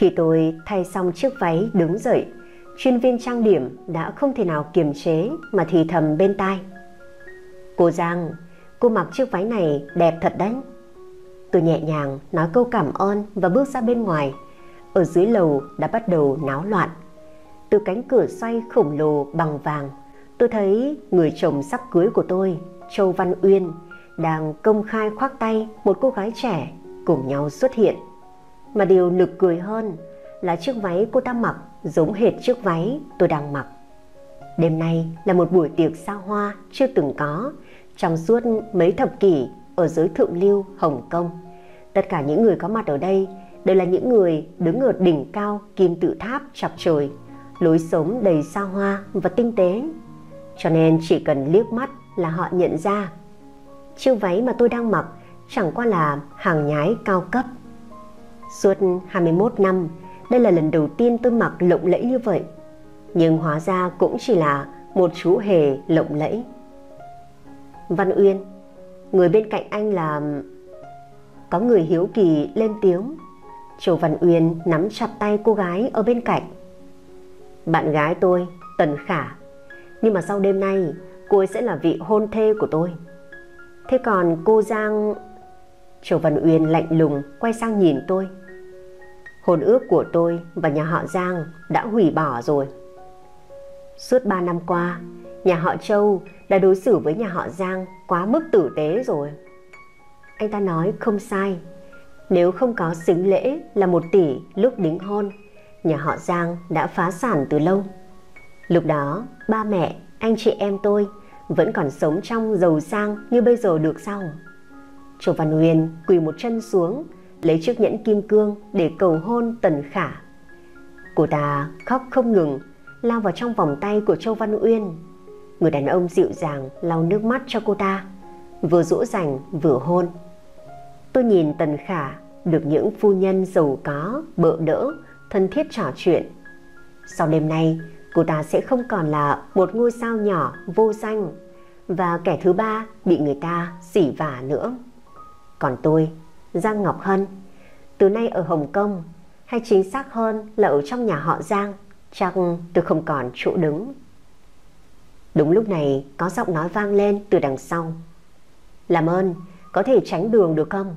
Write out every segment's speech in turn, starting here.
Khi tôi thay xong chiếc váy đứng dậy, chuyên viên trang điểm đã không thể nào kiềm chế mà thì thầm bên tai. Cô Giang, cô mặc chiếc váy này đẹp thật đấy. Tôi nhẹ nhàng nói câu cảm ơn và bước ra bên ngoài. Ở dưới lầu đã bắt đầu náo loạn. Từ cánh cửa xoay khổng lồ bằng vàng, tôi thấy người chồng sắp cưới của tôi, Châu Văn Uyên, đang công khai khoác tay một cô gái trẻ cùng nhau xuất hiện. Mà điều nực cười hơn là chiếc váy cô ta mặc giống hệt chiếc váy tôi đang mặc. Đêm nay là một buổi tiệc xa hoa chưa từng có trong suốt mấy thập kỷ ở giới thượng lưu Hồng Kông. Tất cả những người có mặt ở đây đều là những người đứng ở đỉnh cao kim tự tháp chọc trời, lối sống đầy xa hoa và tinh tế. Cho nên chỉ cần liếc mắt là họ nhận ra chiếc váy mà tôi đang mặc chẳng qua là hàng nhái cao cấp. Suốt 21 năm, đây là lần đầu tiên tôi mặc lộng lẫy như vậy. Nhưng hóa ra cũng chỉ là một chú hề lộng lẫy. Văn Uyên, người bên cạnh anh là... Có người hiếu kỳ lên tiếng. Châu Văn Uyên nắm chặt tay cô gái ở bên cạnh. Bạn gái tôi, Tần Khả. Nhưng mà sau đêm nay, cô ấy sẽ là vị hôn thê của tôi. Thế còn cô Giang... Châu Văn Uyên lạnh lùng quay sang nhìn tôi. Hôn ước của tôi và nhà họ Giang đã hủy bỏ rồi. Suốt 3 năm qua, nhà họ Châu đã đối xử với nhà họ Giang quá mức tử tế rồi. Anh ta nói không sai. Nếu không có sính lễ là 1 tỷ lúc đính hôn, nhà họ Giang đã phá sản từ lâu. Lúc đó, ba mẹ, anh chị em tôi vẫn còn sống trong giàu sang như bây giờ được sao? Châu Văn Uyên quỳ một chân xuống, lấy chiếc nhẫn kim cương để cầu hôn Tần Khả. Cô ta khóc không ngừng, lao vào trong vòng tay của Châu Văn Uyên. Người đàn ông dịu dàng lau nước mắt cho cô ta, vừa dỗ dành vừa hôn. Tôi nhìn Tần Khả được những phu nhân giàu có, bợ đỡ, thân thiết trò chuyện. Sau đêm nay, cô ta sẽ không còn là một ngôi sao nhỏ vô danh và kẻ thứ ba bị người ta xỉ vả nữa. Còn tôi, Giang Ngọc Hân, từ nay ở Hồng Kông, hay chính xác hơn là ở trong nhà họ Giang, chắc tôi không còn chỗ đứng. Đúng lúc này có giọng nói vang lên từ đằng sau. Làm ơn, có thể tránh đường được không?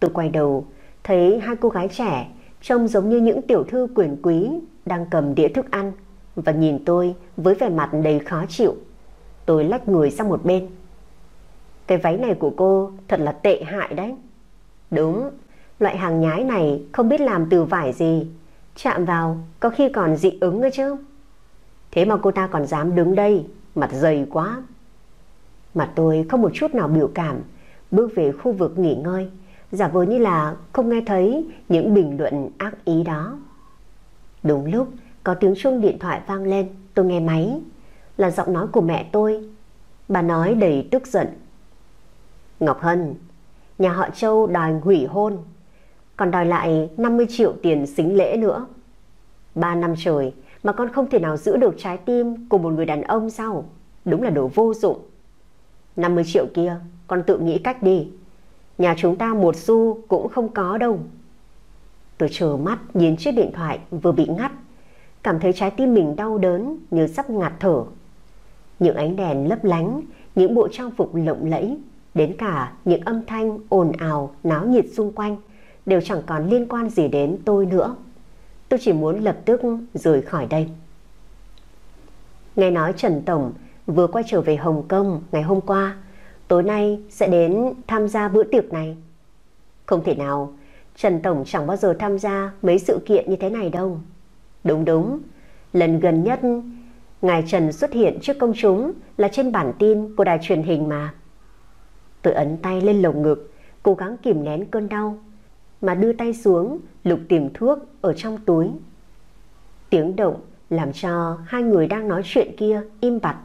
Tôi quay đầu, thấy hai cô gái trẻ trông giống như những tiểu thư quyền quý đang cầm đĩa thức ăn và nhìn tôi với vẻ mặt đầy khó chịu. Tôi lách người sang một bên. Cái váy này của cô thật là tệ hại đấy. Đúng, loại hàng nhái này không biết làm từ vải gì, chạm vào có khi còn dị ứng nữa chứ. Thế mà cô ta còn dám đứng đây, mặt dày quá. Mặt tôi không một chút nào biểu cảm, bước về khu vực nghỉ ngơi, giả vờ như là không nghe thấy những bình luận ác ý đó. Đúng lúc có tiếng chuông điện thoại vang lên, tôi nghe máy. Là giọng nói của mẹ tôi. Bà nói đầy tức giận. Ngọc Hân, nhà họ Châu đòi hủy hôn, còn đòi lại 50 triệu tiền sính lễ nữa. 3 năm trời mà con không thể nào giữ được trái tim của một người đàn ông sao? Đúng là đồ vô dụng. 50 triệu kia con tự nghĩ cách đi. Nhà chúng ta 1 xu cũng không có đâu. Tôi trợn mắt nhìn chiếc điện thoại vừa bị ngắt, cảm thấy trái tim mình đau đớn như sắp ngạt thở. Những ánh đèn lấp lánh, những bộ trang phục lộng lẫy, đến cả những âm thanh ồn ào náo nhiệt xung quanh đều chẳng còn liên quan gì đến tôi nữa. Tôi chỉ muốn lập tức rời khỏi đây. Nghe nói Trần Tổng vừa quay trở về Hồng Kông ngày hôm qua, tối nay sẽ đến tham gia bữa tiệc này. Không thể nào, Trần Tổng chẳng bao giờ tham gia mấy sự kiện như thế này đâu. Đúng đúng, lần gần nhất ngài Trần xuất hiện trước công chúng là trên bản tin của đài truyền hình mà. Tôi ấn tay lên lồng ngực, cố gắng kìm nén cơn đau, mà đưa tay xuống lục tìm thuốc ở trong túi. Tiếng động làm cho hai người đang nói chuyện kia im bặt,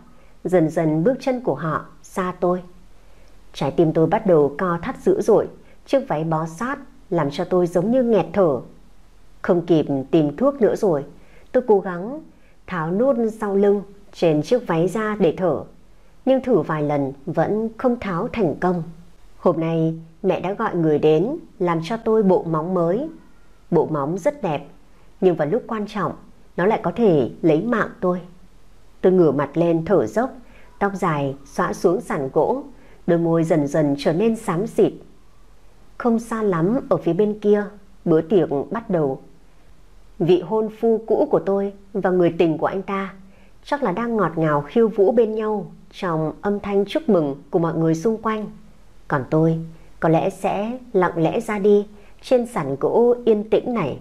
dần dần bước chân của họ xa tôi. Trái tim tôi bắt đầu co thắt dữ dội, chiếc váy bó sát làm cho tôi giống như nghẹt thở. Không kịp tìm thuốc nữa rồi, tôi cố gắng tháo nút sau lưng trên chiếc váy ra để thở. Nhưng thử vài lần vẫn không tháo thành công. Hôm nay mẹ đã gọi người đến làm cho tôi bộ móng mới. bộ móng rất đẹp, nhưng vào lúc quan trọng nó lại có thể lấy mạng tôi. Tôi ngửa mặt lên thở dốc, tóc dài xõa xuống sàn gỗ, đôi môi dần dần trở nên xám xịt. Không xa lắm ở phía bên kia, bữa tiệc bắt đầu. Vị hôn phu cũ của tôi và người tình của anh ta chắc là đang ngọt ngào khiêu vũ bên nhau trong âm thanh chúc mừng của mọi người xung quanh. Còn tôi có lẽ sẽ lặng lẽ ra đi trên sàn gỗ yên tĩnh này.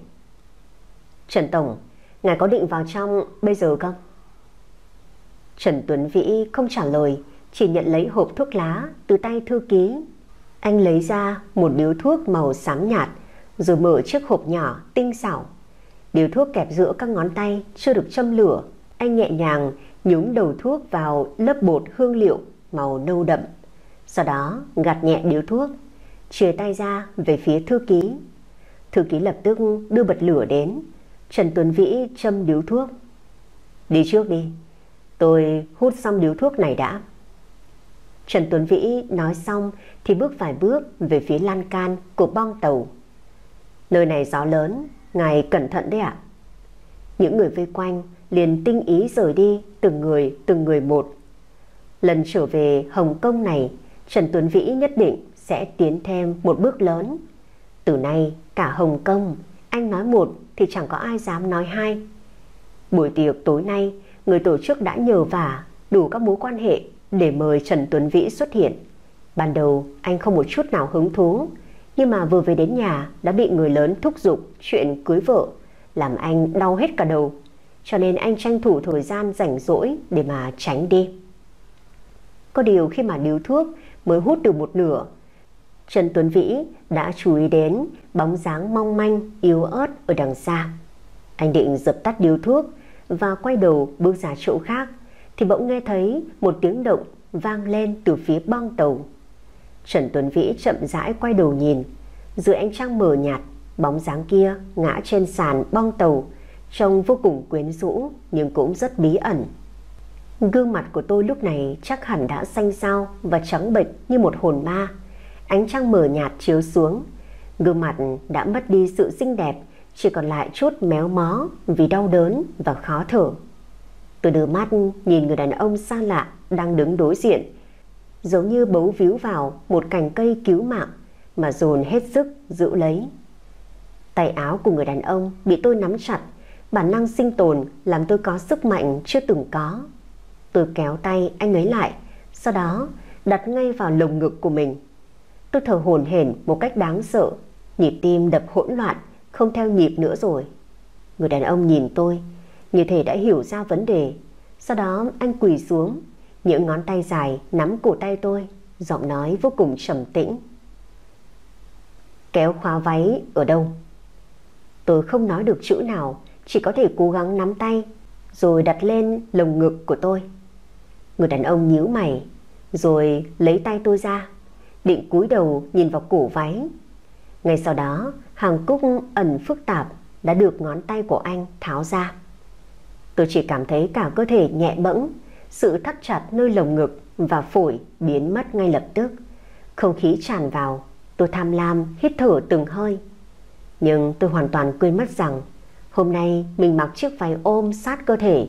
Trần Tổng, ngài có định vào trong bây giờ không? Trần Tuấn Vĩ không trả lời, chỉ nhận lấy hộp thuốc lá từ tay thư ký. Anh lấy ra một điếu thuốc màu xám nhạt, rồi mở chiếc hộp nhỏ tinh xảo. Điếu thuốc kẹp giữa các ngón tay chưa được châm lửa. Anh nhẹ nhàng nhúng đầu thuốc vào lớp bột hương liệu màu nâu đậm, sau đó gạt nhẹ điếu thuốc, chìa tay ra về phía thư ký. Thư ký lập tức đưa bật lửa đến. Trần Tuấn Vĩ châm điếu thuốc. Đi trước đi, tôi hút xong điếu thuốc này đã. Trần Tuấn Vĩ nói xong thì bước vài bước về phía lan can của bong tàu. Nơi này gió lớn, ngài cẩn thận đấy ạ. Những người vây quanh liền tinh ý rời đi, từng người một. Lần trở về Hồng Kông này, Trần Tuấn Vĩ nhất định sẽ tiến thêm một bước lớn. Từ nay cả Hồng Kông, anh nói một thì chẳng có ai dám nói hai. Buổi tiệc tối nay, người tổ chức đã nhờ vả đủ các mối quan hệ để mời Trần Tuấn Vĩ xuất hiện. Ban đầu anh không một chút nào hứng thú, nhưng mà vừa về đến nhà đã bị người lớn thúc giục chuyện cưới vợ, làm anh đau hết cả đầu. Cho nên anh tranh thủ thời gian rảnh rỗi để mà tránh đi. Có điều khi mà điếu thuốc mới hút được một nửa, Trần Tuấn Vĩ đã chú ý đến bóng dáng mong manh yếu ớt ở đằng xa. Anh định dập tắt điếu thuốc và quay đầu bước ra chỗ khác thì bỗng nghe thấy một tiếng động vang lên từ phía bong tàu. Trần Tuấn Vĩ chậm rãi quay đầu nhìn. Dưới ánh trăng mờ nhạt, bóng dáng kia ngã trên sàn bong tàu, trông vô cùng quyến rũ nhưng cũng rất bí ẩn. Gương mặt của tôi lúc này chắc hẳn đã xanh xao và trắng bệch như một hồn ma. Ánh trăng mờ nhạt chiếu xuống, gương mặt đã mất đi sự xinh đẹp, chỉ còn lại chút méo mó vì đau đớn và khó thở. Tôi đưa mắt nhìn người đàn ông xa lạ đang đứng đối diện, giống như bấu víu vào một cành cây cứu mạng mà dồn hết sức giữ lấy. Tay áo của người đàn ông bị tôi nắm chặt, bản năng sinh tồn làm tôi có sức mạnh chưa từng có. Tôi kéo tay anh ấy lại, sau đó đặt ngay vào lồng ngực của mình. Tôi thở hổn hển một cách đáng sợ, nhịp tim đập hỗn loạn, không theo nhịp nữa rồi. Người đàn ông nhìn tôi, như thể đã hiểu ra vấn đề. Sau đó anh quỳ xuống, những ngón tay dài nắm cổ tay tôi, giọng nói vô cùng trầm tĩnh. Kéo khóa váy ở đâu? Tôi không nói được chữ nào, chỉ có thể cố gắng nắm tay, rồi đặt lên lồng ngực của tôi. Người đàn ông nhíu mày, rồi lấy tay tôi ra, định cúi đầu nhìn vào cổ váy. Ngay sau đó, hàng cúc ẩn phức tạp đã được ngón tay của anh tháo ra. Tôi chỉ cảm thấy cả cơ thể nhẹ bẫng, sự thắt chặt nơi lồng ngực và phổi biến mất ngay lập tức. Không khí tràn vào, tôi tham lam hít thở từng hơi. Nhưng tôi hoàn toàn quên mất rằng hôm nay mình mặc chiếc váy ôm sát cơ thể,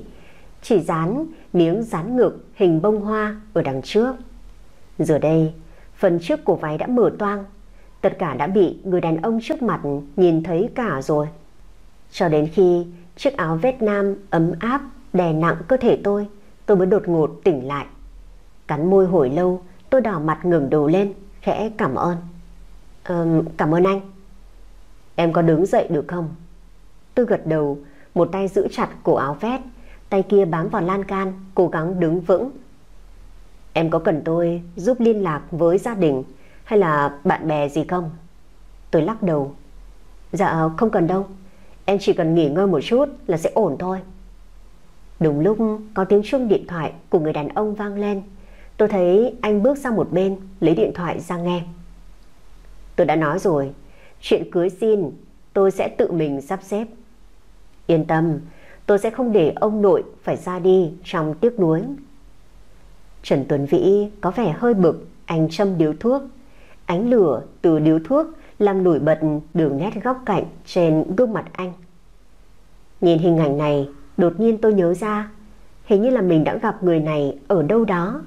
chỉ dán miếng dán ngực hình bông hoa ở đằng trước. Giờ đây, phần trước của váy đã mở toang, tất cả đã bị người đàn ông trước mặt nhìn thấy cả rồi. Cho đến khi chiếc áo vét nam ấm áp đè nặng cơ thể tôi mới đột ngột tỉnh lại. Cắn môi hồi lâu, tôi đỏ mặt ngẩng đầu lên, khẽ cảm ơn. Cảm ơn anh. Em có đứng dậy được không? Tôi gật đầu, một tay giữ chặt cổ áo vét, tay kia bám vào lan can, cố gắng đứng vững. Em có cần tôi giúp liên lạc với gia đình hay là bạn bè gì không? Tôi lắc đầu. Dạ không cần đâu, em chỉ cần nghỉ ngơi một chút là sẽ ổn thôi. Đúng lúc có tiếng chuông điện thoại của người đàn ông vang lên. Tôi thấy anh bước sang một bên, lấy điện thoại ra nghe. Tôi đã nói rồi, chuyện cưới xin tôi sẽ tự mình sắp xếp. Yên tâm, tôi sẽ không để ông nội phải ra đi trong tiếc nuối. Trần Tuấn Vĩ có vẻ hơi bực, anh châm điếu thuốc. Ánh lửa từ điếu thuốc làm nổi bật đường nét góc cạnh trên gương mặt anh. Nhìn hình ảnh này, đột nhiên tôi nhớ ra, hình như là mình đã gặp người này ở đâu đó.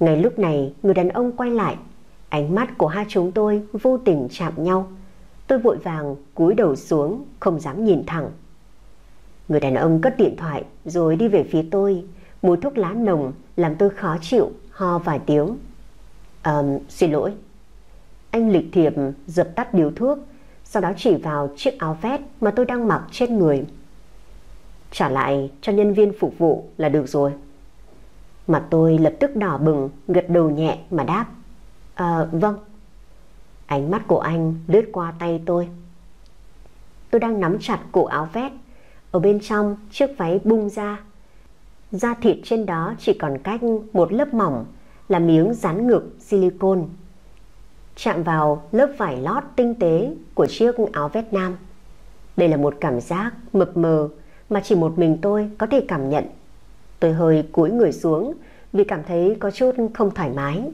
Ngay lúc này, người đàn ông quay lại, ánh mắt của hai chúng tôi vô tình chạm nhau. Tôi vội vàng cúi đầu xuống, không dám nhìn thẳng. Người đàn ông cất điện thoại rồi đi về phía tôi. Mùi thuốc lá nồng làm tôi khó chịu, ho vài tiếng. Xin lỗi. Anh lịch thiệp dập tắt điếu thuốc, sau đó chỉ vào chiếc áo vest mà tôi đang mặc trên người. Trả lại cho nhân viên phục vụ là được rồi. Mặt tôi lập tức đỏ bừng, gật đầu nhẹ mà đáp. Vâng. Ánh mắt của anh lướt qua tay tôi. Tôi đang nắm chặt cổ áo vest. Ở bên trong, chiếc váy bung ra. Da thịt trên đó chỉ còn cách một lớp mỏng là miếng dán ngực silicon, chạm vào lớp vải lót tinh tế của chiếc áo vest nam. Đây là một cảm giác mập mờ mà chỉ một mình tôi có thể cảm nhận. Tôi hơi cúi người xuống vì cảm thấy có chút không thoải mái.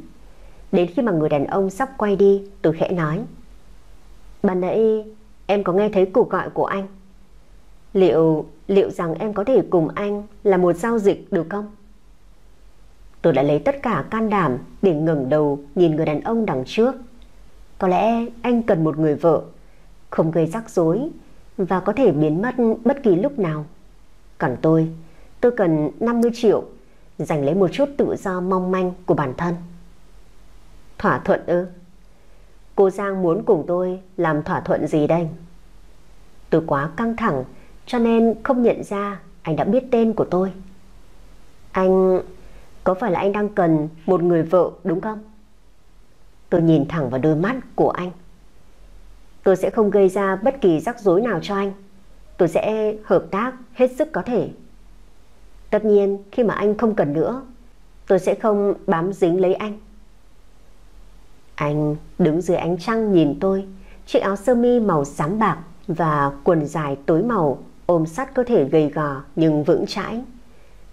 Đến khi mà người đàn ông sắp quay đi, tôi khẽ nói: "Ban nãy em có nghe thấy cuộc gọi của anh. Liệu rằng em có thể cùng anh làm một giao dịch được không?" Tôi đã lấy tất cả can đảm để ngẩng đầu nhìn người đàn ông đằng trước. Có lẽ anh cần một người vợ, không gây rắc rối và có thể biến mất bất kỳ lúc nào. Còn tôi cần 50 triệu, giành lấy một chút tự do mong manh của bản thân. Thỏa thuận ư? Cô Giang muốn cùng tôi làm thỏa thuận gì đây? Tôi quá căng thẳng cho nên không nhận ra anh đã biết tên của tôi. Anh... có phải là anh đang cần một người vợ đúng không? Tôi nhìn thẳng vào đôi mắt của anh. Tôi sẽ không gây ra bất kỳ rắc rối nào cho anh. Tôi sẽ hợp tác hết sức có thể. Tất nhiên khi mà anh không cần nữa, tôi sẽ không bám dính lấy anh. Anh đứng dưới ánh trăng nhìn tôi. Chiếc áo sơ mi màu xám bạc và quần dài tối màu ôm sát cơ thể gầy gò nhưng vững chãi.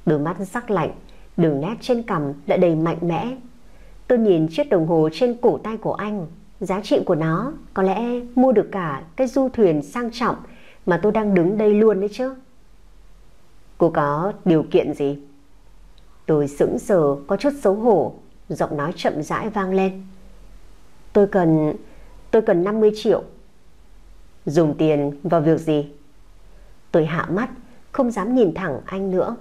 Đôi mắt sắc lạnh, đường nét trên cằm lại đầy mạnh mẽ. Tôi nhìn chiếc đồng hồ trên cổ tay của anh. Giá trị của nó có lẽ mua được cả cái du thuyền sang trọng mà tôi đang đứng đây luôn đấy chứ. Cô có điều kiện gì? Tôi sững sờ, có chút xấu hổ. Giọng nói chậm rãi vang lên. Tôi cần 50 triệu. Dùng tiền vào việc gì? Tôi hạ mắt, không dám nhìn thẳng anh nữa.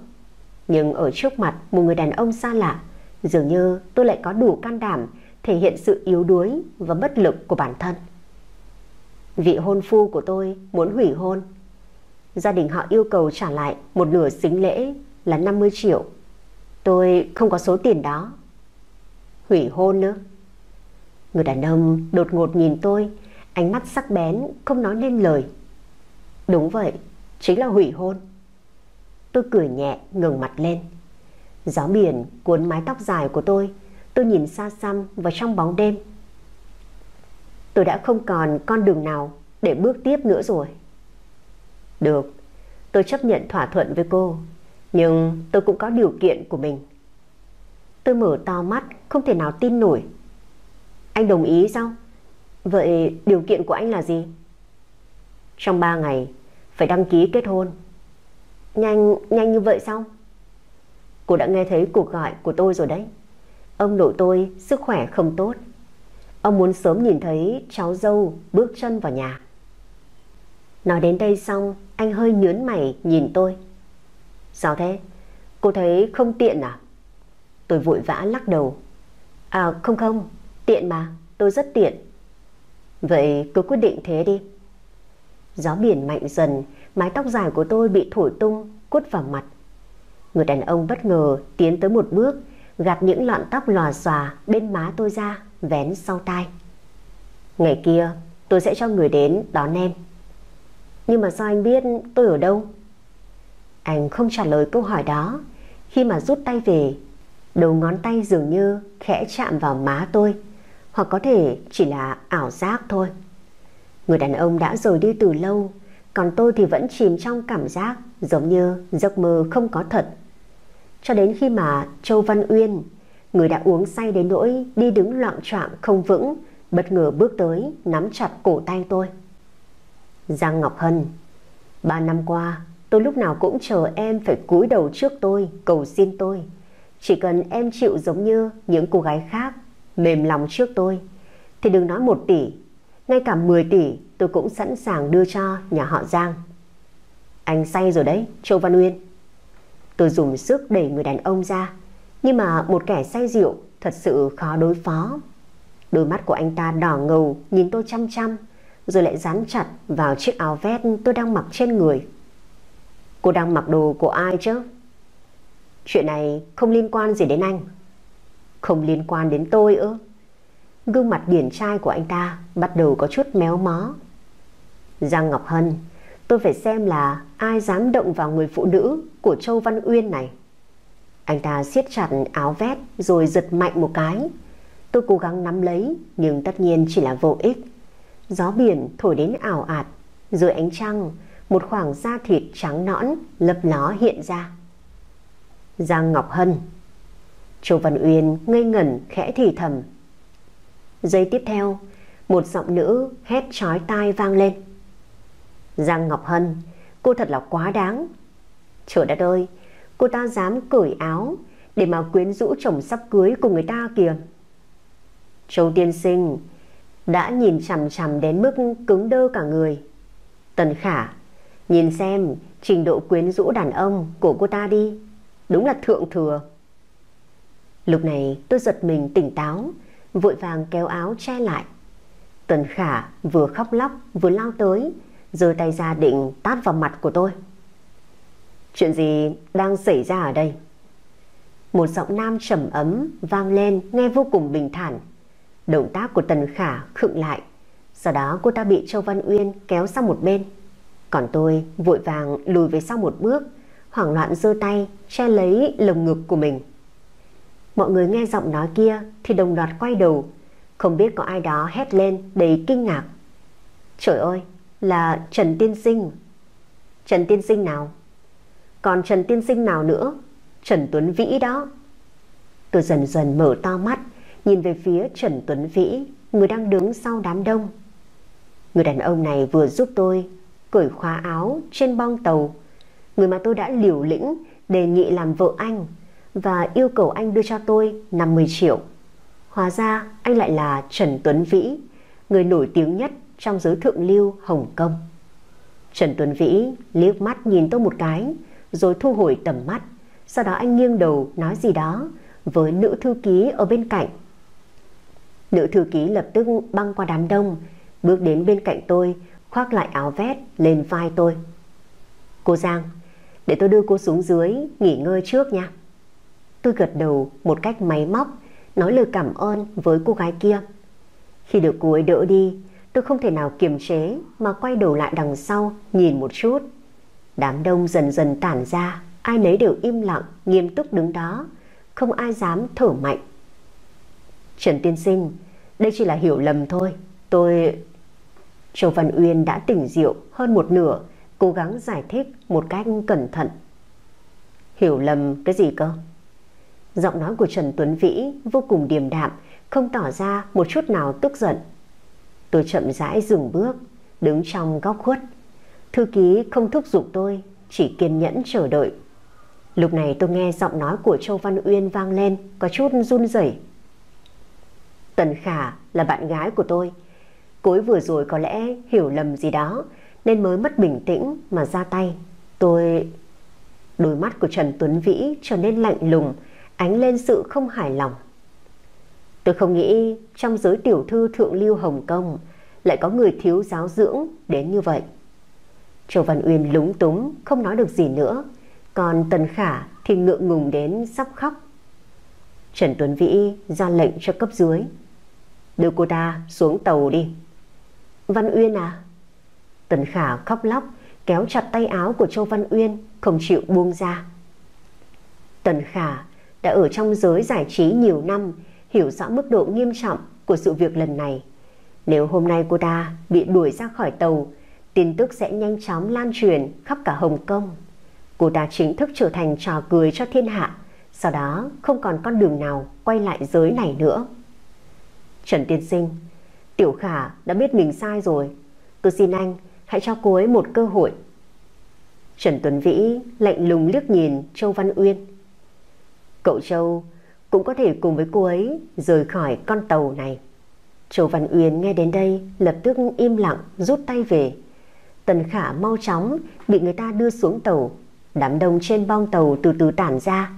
Nhưng ở trước mặt một người đàn ông xa lạ, dường như tôi lại có đủ can đảm thể hiện sự yếu đuối và bất lực của bản thân. Vị hôn phu của tôi muốn hủy hôn. Gia đình họ yêu cầu trả lại một nửa sính lễ là 50 triệu. Tôi không có số tiền đó. Hủy hôn nữa? Người đàn ông đột ngột nhìn tôi, ánh mắt sắc bén, không nói nên lời. Đúng vậy, chính là hủy hôn. Tôi cười nhẹ, ngẩng mặt lên. Gió biển cuốn mái tóc dài của tôi nhìn xa xăm vào trong bóng đêm. Tôi đã không còn con đường nào để bước tiếp nữa rồi. Được, tôi chấp nhận thỏa thuận với cô, nhưng tôi cũng có điều kiện của mình. Tôi mở to mắt, không thể nào tin nổi. Anh đồng ý sao? Vậy điều kiện của anh là gì? Trong 3 ngày, phải đăng ký kết hôn. Nhanh như vậy sao? Cô đã nghe thấy cuộc gọi của tôi rồi đấy. Ông nội tôi sức khỏe không tốt. Ông muốn sớm nhìn thấy cháu dâu bước chân vào nhà. Nói đến đây xong, anh hơi nhướng mày nhìn tôi. Sao thế? Cô thấy không tiện à? Tôi vội vã lắc đầu. Không, tiện mà, tôi rất tiện. Vậy cứ quyết định thế đi. Gió biển mạnh dần, mái tóc dài của tôi bị thổi tung, quất vào mặt. Người đàn ông bất ngờ tiến tới một bước, gạt những lọn tóc lòa xòa bên má tôi ra, vén sau tai. Ngày kia, tôi sẽ cho người đến đón em. Nhưng mà sao anh biết tôi ở đâu? Anh không trả lời câu hỏi đó. Khi mà rút tay về, đầu ngón tay dường như khẽ chạm vào má tôi, hoặc có thể chỉ là ảo giác thôi. Người đàn ông đã rời đi từ lâu, còn tôi thì vẫn chìm trong cảm giác giống như giấc mơ không có thật. Cho đến khi mà Châu Văn Uyên, người đã uống say đến nỗi đi đứng loạng choạng không vững, bất ngờ bước tới nắm chặt cổ tay tôi. Giang Ngọc Hân, 3 năm qua tôi lúc nào cũng chờ em phải cúi đầu trước tôi, cầu xin tôi. Chỉ cần em chịu giống như những cô gái khác, mềm lòng trước tôi, thì đừng nói 1 tỷ, ngay cả 10 tỷ tôi cũng sẵn sàng đưa cho nhà họ Giang. Anh say rồi đấy, Châu Văn Uyên. Tôi dùng sức đẩy người đàn ông ra, nhưng mà một kẻ say rượu thật sự khó đối phó. Đôi mắt của anh ta đỏ ngầu nhìn tôi chăm chăm, rồi lại dán chặt vào chiếc áo vest tôi đang mặc trên người. Cô đang mặc đồ của ai chứ? Chuyện này không liên quan gì đến anh. Không liên quan đến tôi ư? Gương mặt điển trai của anh ta bắt đầu có chút méo mó. Giang Ngọc Hân, tôi phải xem là ai dám động vào người phụ nữ của Châu Văn Uyên này. Anh ta siết chặt áo vest rồi giật mạnh một cái. Tôi cố gắng nắm lấy, nhưng tất nhiên chỉ là vô ích. Gió biển thổi đến ảo ạt, dưới ánh trăng, một khoảng da thịt trắng nõn lấp ló hiện ra. Giang Ngọc Hân. Châu Văn Uyên ngây ngẩn khẽ thì thầm. Giây tiếp theo, một giọng nữ hét chói tai vang lên. Giang Ngọc Hân, cô thật là quá đáng. Trời đất ơi, cô ta dám cởi áo để mà quyến rũ chồng sắp cưới của người ta kìa. Châu tiên sinh đã nhìn chằm chằm đến mức cứng đơ cả người. Tần Khả, nhìn xem trình độ quyến rũ đàn ông của cô ta đi, đúng là thượng thừa. Lúc này tôi giật mình tỉnh táo, vội vàng kéo áo che lại. Tần Khả vừa khóc lóc vừa lao tới, giơ tay ra định tát vào mặt của tôi. Chuyện gì đang xảy ra ở đây? Một giọng nam trầm ấm vang lên, nghe vô cùng bình thản. Động tác của Tần Khả khựng lại, sau đó cô ta bị Châu Văn Uyên kéo sang một bên. Còn tôi vội vàng lùi về sau một bước, hoảng loạn giơ tay che lấy lồng ngực của mình. Mọi người nghe giọng nói kia thì đồng loạt quay đầu, không biết có ai đó hét lên đầy kinh ngạc. Trời ơi, là Trần tiên sinh. Trần tiên sinh nào? Còn Trần tiên sinh nào nữa? Trần Tuấn Vĩ đó. Tôi dần dần mở to mắt, nhìn về phía Trần Tuấn Vĩ, người đang đứng sau đám đông. Người đàn ông này vừa giúp tôi cởi khóa áo trên bong tàu, người mà tôi đã liều lĩnh đề nghị làm vợ anh và yêu cầu anh đưa cho tôi 50 triệu. Hóa ra anh lại là Trần Tuấn Vĩ, người nổi tiếng nhất trong giới thượng lưu Hồng Kông. Trần Tuấn Vĩ liếc mắt nhìn tôi một cái, rồi thu hồi tầm mắt. Sau đó anh nghiêng đầu nói gì đó với nữ thư ký ở bên cạnh. Nữ thư ký lập tức băng qua đám đông, bước đến bên cạnh tôi, khoác lại áo vest lên vai tôi. Cô Giang, để tôi đưa cô xuống dưới nghỉ ngơi trước nha. Tôi gật đầu một cách máy móc, nói lời cảm ơn với cô gái kia. Khi được cô ấy đỡ đi, tôi không thể nào kiềm chế mà quay đầu lại đằng sau nhìn một chút. Đám đông dần dần tản ra, ai nấy đều im lặng, nghiêm túc đứng đó, không ai dám thở mạnh. Trần tiên sinh, đây chỉ là hiểu lầm thôi, tôi... Châu Văn Uyên đã tỉnh rượu hơn một nửa, cố gắng giải thích một cách cẩn thận. Hiểu lầm cái gì cơ? Giọng nói của Trần Tuấn Vĩ vô cùng điềm đạm, không tỏ ra một chút nào tức giận. Tôi chậm rãi dừng bước, đứng trong góc khuất. Thư ký không thúc giục tôi, chỉ kiên nhẫn chờ đợi. Lúc này tôi nghe giọng nói của Châu Văn Uyên vang lên, có chút run rẩy. Tần Khả là bạn gái của tôi. Cô ấy vừa rồi có lẽ hiểu lầm gì đó nên mới mất bình tĩnh mà ra tay. Tôi... Đôi mắt của Trần Tuấn Vĩ trở nên lạnh lùng, ánh lên sự không hài lòng. Tôi không nghĩ trong giới tiểu thư thượng lưu Hồng Kông lại có người thiếu giáo dưỡng đến như vậy. Châu Văn Uyên lúng túng không nói được gì nữa, còn Tần Khả thì ngượng ngùng đến sắp khóc. Trần Tuấn Vĩ ra lệnh cho cấp dưới, đưa cô ta xuống tàu đi. Văn Uyên à? Tần Khả khóc lóc kéo chặt tay áo của Châu Văn Uyên, không chịu buông ra. Tần Khả đã ở trong giới giải trí nhiều năm, hiểu rõ mức độ nghiêm trọng của sự việc lần này. Nếu hôm nay cô ta bị đuổi ra khỏi tàu, tin tức sẽ nhanh chóng lan truyền khắp cả Hồng Kông. Cô ta chính thức trở thành trò cười cho thiên hạ, sau đó không còn con đường nào quay lại giới này nữa. Trần tiên sinh, Tiểu Khả đã biết mình sai rồi, tôi xin anh hãy cho cô ấy một cơ hội. Trần Tuấn Vĩ lạnh lùng liếc nhìn Châu Văn Uyên. Cậu Châu cũng có thể cùng với cô ấy rời khỏi con tàu này. Châu Văn Uyên nghe đến đây lập tức im lặng rút tay về. Tần Khả mau chóng bị người ta đưa xuống tàu. Đám đông trên boong tàu từ từ tản ra.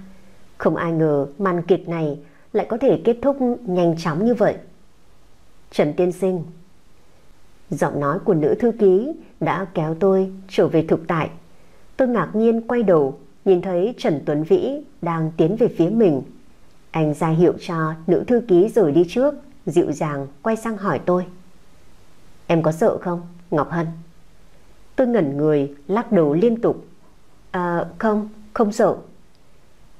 Không ai ngờ màn kịch này lại có thể kết thúc nhanh chóng như vậy. Trần tiên sinh, giọng nói của nữ thư ký đã kéo tôi trở về thực tại. Tôi ngạc nhiên quay đầu, nhìn thấy Trần Tuấn Vĩ đang tiến về phía mình. Anh ra hiệu cho nữ thư ký rời đi trước, dịu dàng quay sang hỏi tôi. Em có sợ không, Ngọc Hân? Tôi ngẩn người, lắc đầu liên tục. À, không, không sợ.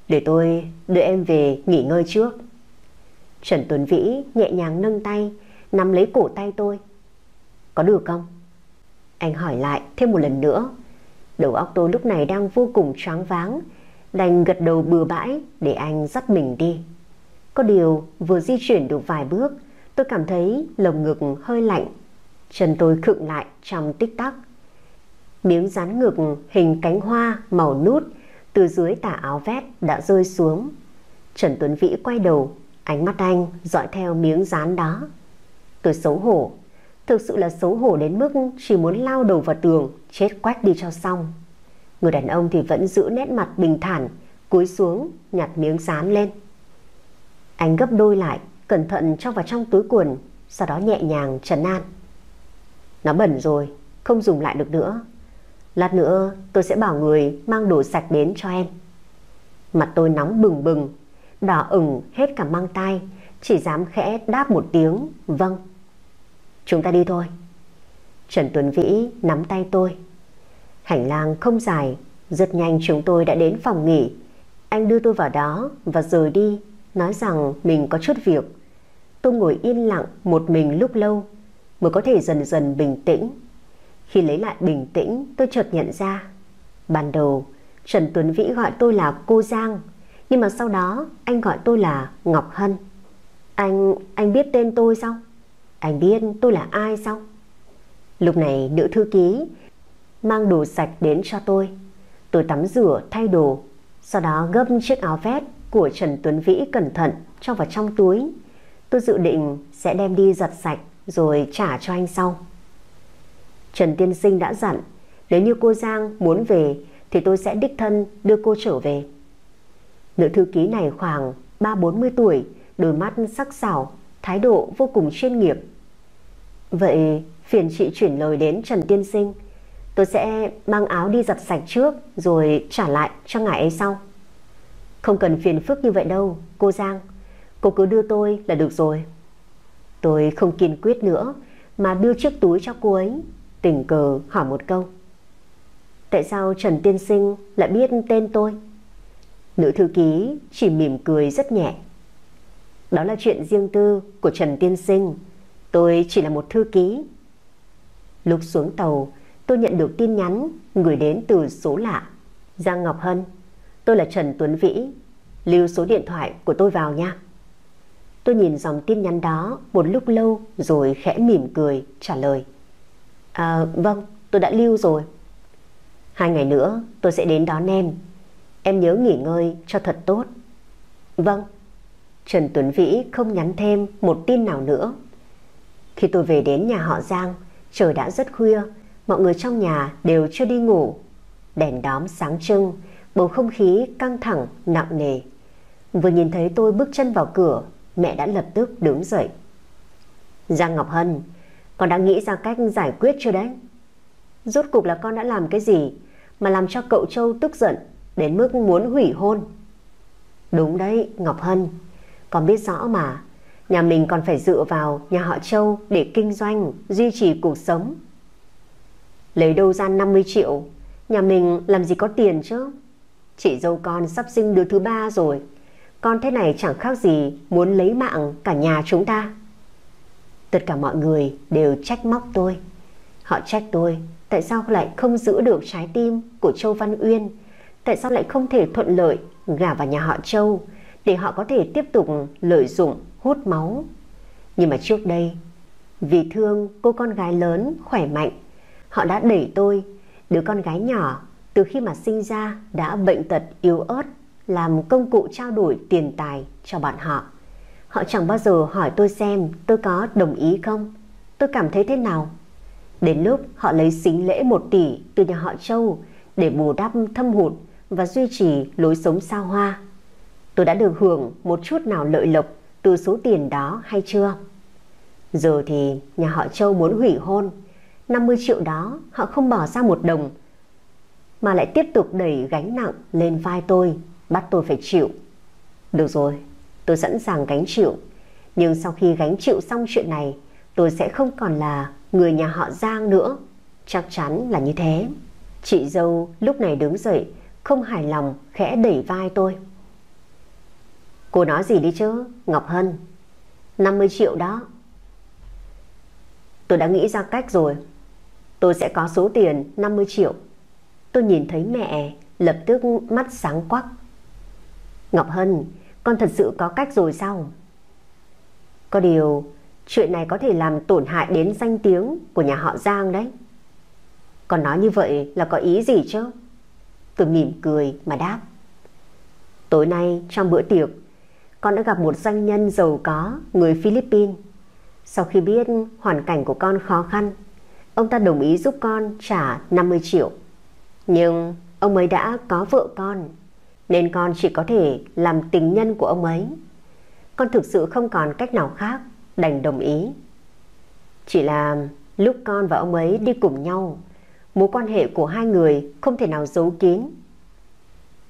Để tôi đưa em về nghỉ ngơi trước. Trần Tuấn Vĩ nhẹ nhàng nâng tay, nắm lấy cổ tay tôi. Có được không? Anh hỏi lại thêm một lần nữa. Đầu óc tôi lúc này đang vô cùng choáng váng, đành gật đầu bừa bãi để anh dắt mình đi. Có điều vừa di chuyển được vài bước, tôi cảm thấy lồng ngực hơi lạnh. Chân tôi khựng lại trong tích tắc. Miếng dán ngực hình cánh hoa màu nút từ dưới tà áo vét đã rơi xuống. Trần Tuấn Vĩ quay đầu, ánh mắt anh dõi theo miếng dán đó. Tôi xấu hổ, thực sự là xấu hổ đến mức chỉ muốn lao đầu vào tường, chết quách đi cho xong. Người đàn ông thì vẫn giữ nét mặt bình thản, cúi xuống nhặt miếng dán lên. Anh gấp đôi lại, cẩn thận cho vào trong túi quần, sau đó nhẹ nhàng trấn an. Nó bẩn rồi, không dùng lại được nữa. Lát nữa tôi sẽ bảo người mang đồ sạch đến cho em. Mặt tôi nóng bừng bừng, đỏ ửng hết cả mang tai, chỉ dám khẽ đáp một tiếng vâng. Chúng ta đi thôi. Trần Tuấn Vĩ nắm tay tôi. Hành lang không dài, rất nhanh chúng tôi đã đến phòng nghỉ. Anh đưa tôi vào đó và rời đi, nói rằng mình có chút việc. Tôi ngồi yên lặng một mình lúc lâu, mới có thể dần dần bình tĩnh. Khi lấy lại bình tĩnh, tôi chợt nhận ra. Ban đầu, Trần Tuấn Vĩ gọi tôi là cô Giang, nhưng mà sau đó anh gọi tôi là Ngọc Hân. Anh biết tên tôi sao? Anh biết tôi là ai sao? Lúc này nữ thư ký mang đồ sạch đến cho tôi. Tôi tắm rửa thay đồ, sau đó gấp chiếc áo vest của Trần Tuấn Vĩ cẩn thận cho vào trong túi. Tôi dự định sẽ đem đi giặt sạch rồi trả cho anh sau. Trần tiên sinh đã dặn, nếu như cô Giang muốn về thì tôi sẽ đích thân đưa cô trở về. Nữ thư ký này khoảng 30-40 tuổi, đôi mắt sắc sảo, thái độ vô cùng chuyên nghiệp. Vậy phiền chị chuyển lời đến Trần tiên sinh, tôi sẽ mang áo đi giặt sạch trước rồi trả lại cho ngài ấy sau. Không cần phiền phức như vậy đâu, cô Giang, cô cứ đưa tôi là được rồi. Tôi không kiên quyết nữa mà đưa chiếc túi cho cô ấy, tình cờ hỏi một câu. Tại sao Trần tiên sinh lại biết tên tôi? Nữ thư ký chỉ mỉm cười rất nhẹ. Đó là chuyện riêng tư của Trần tiên sinh, tôi chỉ là một thư ký. Lúc xuống tàu, tôi nhận được tin nhắn gửi đến từ số lạ. Giang Ngọc Hân, tôi là Trần Tuấn Vĩ, lưu số điện thoại của tôi vào nha. Tôi nhìn dòng tin nhắn đó một lúc lâu rồi khẽ mỉm cười trả lời. À, vâng, tôi đã lưu rồi. 2 ngày nữa tôi sẽ đến đón em. Em nhớ nghỉ ngơi cho thật tốt. Vâng. Trần Tuấn Vĩ không nhắn thêm một tin nào nữa. Khi tôi về đến nhà họ Giang, trời đã rất khuya, mọi người trong nhà đều chưa đi ngủ. Đèn đóm sáng trưng, bầu không khí căng thẳng, nặng nề. Vừa nhìn thấy tôi bước chân vào cửa, mẹ đã lập tức đứng dậy. Giang Ngọc Hân, con đã nghĩ ra cách giải quyết chưa đấy? Rốt cuộc là con đã làm cái gì mà làm cho cậu Châu tức giận đến mức muốn hủy hôn? Đúng đấy, Ngọc Hân, con biết rõ mà, nhà mình còn phải dựa vào nhà họ Châu để kinh doanh, duy trì cuộc sống. Lấy đâu ra 50 triệu, nhà mình làm gì có tiền chứ? Chị dâu con sắp sinh đứa thứ 3 rồi, con thế này chẳng khác gì muốn lấy mạng cả nhà chúng ta. Tất cả mọi người đều trách móc tôi. Họ trách tôi tại sao lại không giữ được trái tim của Châu Văn Uyên, tại sao lại không thể thuận lợi gả vào nhà họ Châu để họ có thể tiếp tục lợi dụng hút máu. Nhưng mà trước đây Vì thương cô con gái lớn khỏe mạnh, họ đã đẩy tôi, đứa con gái nhỏ từ khi mà sinh ra đã bệnh tật yếu ớt, làm công cụ trao đổi tiền tài cho bọn họ. Họ chẳng bao giờ hỏi tôi xem tôi có đồng ý không, tôi cảm thấy thế nào. Đến lúc họ lấy xính lễ 1 tỷ từ nhà họ Châu để bù đắp thâm hụt và duy trì lối sống xa hoa, tôi đã được hưởng một chút nào lợi lộc từ số tiền đó hay chưa? Giờ thì nhà họ Châu muốn hủy hôn, 50 triệu đó họ không bỏ ra 1 đồng, mà lại tiếp tục đẩy gánh nặng lên vai tôi, bắt tôi phải chịu. Được rồi, tôi sẵn sàng gánh chịu, nhưng sau khi gánh chịu xong chuyện này, tôi sẽ không còn là người nhà họ Giang nữa. Chắc chắn là như thế. Chị dâu lúc này đứng dậy, không hài lòng khẽ đẩy vai tôi. Cô nói gì đi chứ, Ngọc Hân? 50 triệu đó. Tôi đã nghĩ ra cách rồi. Tôi sẽ có số tiền 50 triệu. Tôi nhìn thấy mẹ, lập tức mắt sáng quắc. Ngọc Hân, con thật sự có cách rồi sao? Có điều, chuyện này có thể làm tổn hại đến danh tiếng của nhà họ Giang đấy. Con nói như vậy là có ý gì chứ? Tôi mỉm cười mà đáp. Tối nay trong bữa tiệc, con đã gặp một doanh nhân giàu có người Philippines. Sau khi biết hoàn cảnh của con khó khăn, ông ta đồng ý giúp con trả 50 triệu. Nhưng ông ấy đã có vợ con, nên con chỉ có thể làm tình nhân của ông ấy. Con thực sự không còn cách nào khác, đành đồng ý. Chỉ là lúc con và ông ấy đi cùng nhau, mối quan hệ của hai người không thể nào giấu kín.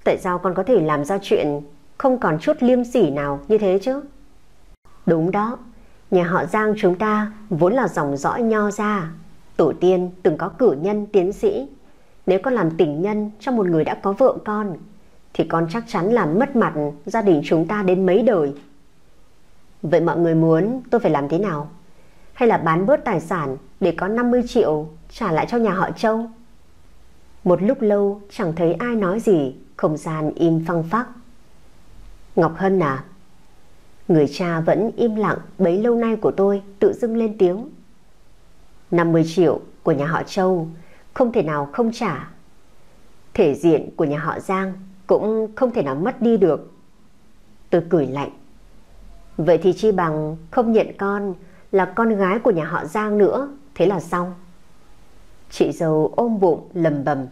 Tại sao con có thể làm ra chuyện không còn chút liêm sỉ nào như thế chứ? Đúng đó, nhà họ Giang chúng ta vốn là dòng dõi Nho gia, tổ tiên từng có cử nhân tiến sĩ. Nếu con làm tình nhân cho một người đã có vợ con, thì con chắc chắn làm mất mặt gia đình chúng ta đến mấy đời. Vậy mọi người muốn tôi phải làm thế nào? Hay là bán bớt tài sản để có 50 triệu trả lại cho nhà họ Châu? Một lúc lâu chẳng thấy ai nói gì, không gian im phăng phắc. Ngọc Hân à, người cha vẫn im lặng bấy lâu nay của tôi tự dưng lên tiếng. 50 triệu của nhà họ Châu không thể nào không trả. Thể diện của nhà họ Giang cũng không thể nào mất đi được. Tôi cười lạnh. Vậy thì chi bằng không nhận con là con gái của nhà họ Giang nữa, thế là xong. Chị dâu ôm bụng lầm bầm.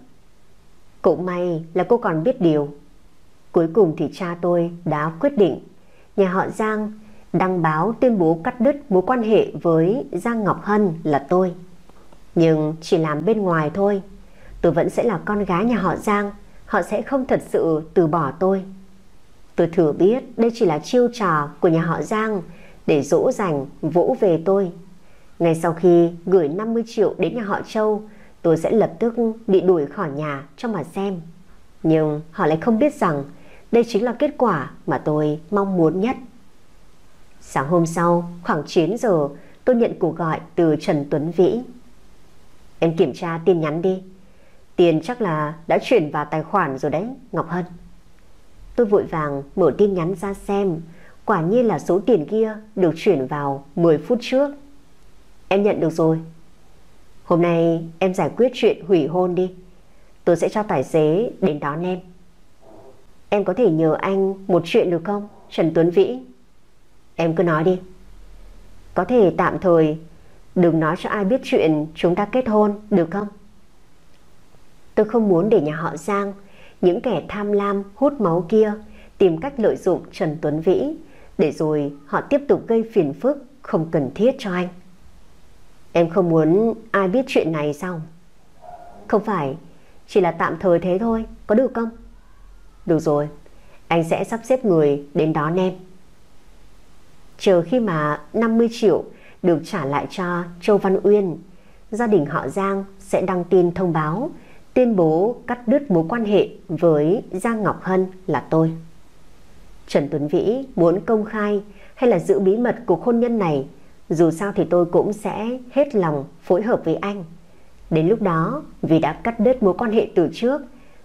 Cũng may là cô còn biết điều. Cuối cùng thì cha tôi đã quyết định. Nhà họ Giang đăng báo tuyên bố cắt đứt mối quan hệ với Giang Ngọc Hân là tôi. Nhưng chỉ làm bên ngoài thôi. Tôi vẫn sẽ là con gái nhà họ Giang. Họ sẽ không thật sự từ bỏ tôi. Tôi thừa biết đây chỉ là chiêu trò của nhà họ Giang để dỗ dành vỗ về tôi. Ngay sau khi gửi 50 triệu đến nhà họ Châu, tôi sẽ lập tức bị đuổi khỏi nhà cho mà xem. Nhưng họ lại không biết rằng đây chính là kết quả mà tôi mong muốn nhất. Sáng hôm sau, khoảng 9 giờ, tôi nhận cuộc gọi từ Trần Tuấn Vĩ. Em kiểm tra tin nhắn đi. Tiền chắc là đã chuyển vào tài khoản rồi đấy, Ngọc Hân. Tôi vội vàng mở tin nhắn ra xem. Quả nhiên là số tiền kia được chuyển vào 10 phút trước. Em nhận được rồi. Hôm nay em giải quyết chuyện hủy hôn đi. Tôi sẽ cho tài xế đến đón em. Em có thể nhờ anh một chuyện được không, Trần Tuấn Vĩ? Em cứ nói đi. Có thể tạm thời đừng nói cho ai biết chuyện chúng ta kết hôn được không? Tôi không muốn để nhà họ Giang, những kẻ tham lam hút máu kia, tìm cách lợi dụng Trần Tuấn Vĩ, để rồi họ tiếp tục gây phiền phức không cần thiết cho anh. Em không muốn ai biết chuyện này sao? Không phải, chỉ là tạm thời thế thôi, có được không? Được rồi, anh sẽ sắp xếp người đến đón em. Chờ khi mà 50 triệu được trả lại cho Châu Văn Uyên, gia đình họ Giang sẽ đăng tin thông báo, tuyên bố cắt đứt mối quan hệ với Giang Ngọc Hân là tôi. Trần Tuấn Vĩ muốn công khai hay là giữ bí mật cuộc hôn nhân này, dù sao thì tôi cũng sẽ hết lòng phối hợp với anh. Đến lúc đó, vì đã cắt đứt mối quan hệ từ trước,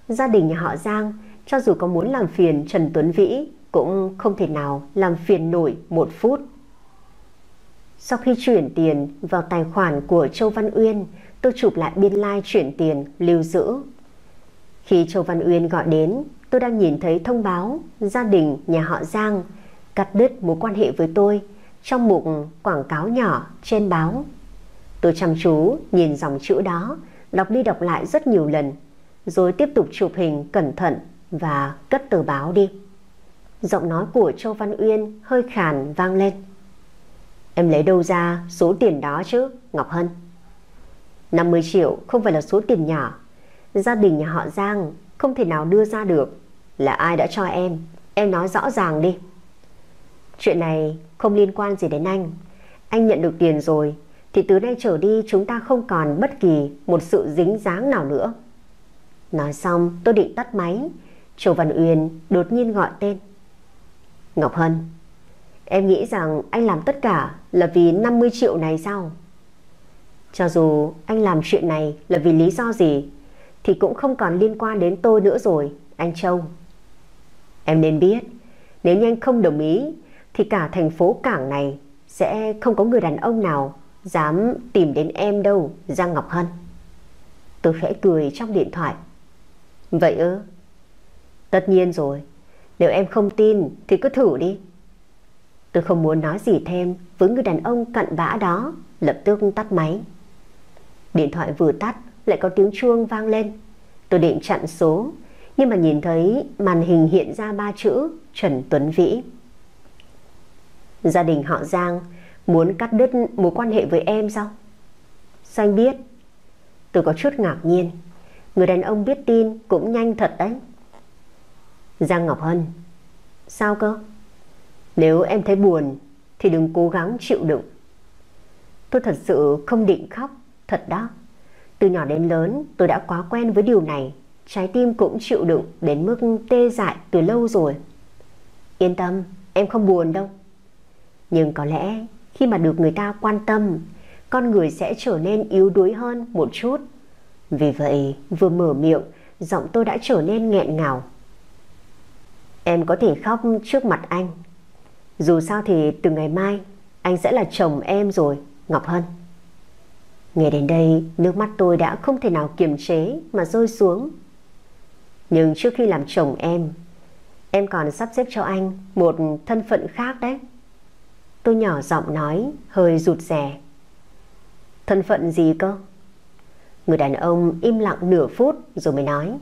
gia đình nhà họ Giang cho dù có muốn làm phiền Trần Tuấn Vĩ cũng không thể nào làm phiền nổi một phút. Sau khi chuyển tiền vào tài khoản của Châu Văn Uyên, tôi chụp lại biên lai chuyển tiền lưu giữ. Khi Châu Văn Uyên gọi đến, tôi đang nhìn thấy thông báo gia đình nhà họ Giang cắt đứt mối quan hệ với tôi trong mục quảng cáo nhỏ trên báo. Tôi chăm chú nhìn dòng chữ đó, đọc đi đọc lại rất nhiều lần, rồi tiếp tục chụp hình cẩn thận và cất tờ báo đi. Giọng nói của Châu Văn Uyên hơi khàn vang lên. Em lấy đâu ra số tiền đó chứ, Ngọc Hân? 50 triệu không phải là số tiền nhỏ. Gia đình nhà họ Giang không thể nào đưa ra được. Là ai đã cho em? Em nói rõ ràng đi. Chuyện này không liên quan gì đến anh. Anh nhận được tiền rồi thì từ nay trở đi chúng ta không còn bất kỳ một sự dính dáng nào nữa. Nói xong tôi định tắt máy. Châu Văn Uyên đột nhiên gọi tên. Ngọc Hân, em nghĩ rằng anh làm tất cả là vì 50 triệu này sao? Cho dù anh làm chuyện này là vì lý do gì thì cũng không còn liên quan đến tôi nữa rồi, anh Châu. Em nên biết, nếu như anh không đồng ý thì cả thành phố cảng này sẽ không có người đàn ông nào dám tìm đến em đâu, Giang Ngọc Hân. Tôi khẽ cười trong điện thoại. Vậy ư? Tất nhiên rồi, nếu em không tin thì cứ thử đi. Tôi không muốn nói gì thêm với người đàn ông cặn bã đó, lập tức tắt máy. Điện thoại vừa tắt lại có tiếng chuông vang lên. Tôi định chặn số, nhưng mà nhìn thấy màn hình hiện ra 3 chữ Trần Tuấn Vĩ. Gia đình họ Giang muốn cắt đứt mối quan hệ với em sao? Sao anh biết? Tôi có chút ngạc nhiên. Người đàn ông biết tin cũng nhanh thật đấy. Giang Ngọc Hân, sao cơ? Nếu em thấy buồn thì đừng cố gắng chịu đựng. Tôi thật sự không định khóc, thật đó. Từ nhỏ đến lớn tôi đã quá quen với điều này. Trái tim cũng chịu đựng đến mức tê dại từ lâu rồi. Yên tâm, em không buồn đâu. Nhưng có lẽ khi mà được người ta quan tâm, con người sẽ trở nên yếu đuối hơn một chút. Vì vậy vừa mở miệng, giọng tôi đã trở nên nghẹn ngào. Em có thể khóc trước mặt anh. Dù sao thì từ ngày mai anh sẽ là chồng em rồi, Ngọc Hân. Nghe đến đây, nước mắt tôi đã không thể nào kiềm chế mà rơi xuống. Nhưng trước khi làm chồng em còn sắp xếp cho anh một thân phận khác đấy. Tôi nhỏ giọng nói, hơi rụt rè. Thân phận gì cơ? Người đàn ông im lặng nửa phút rồi mới nói.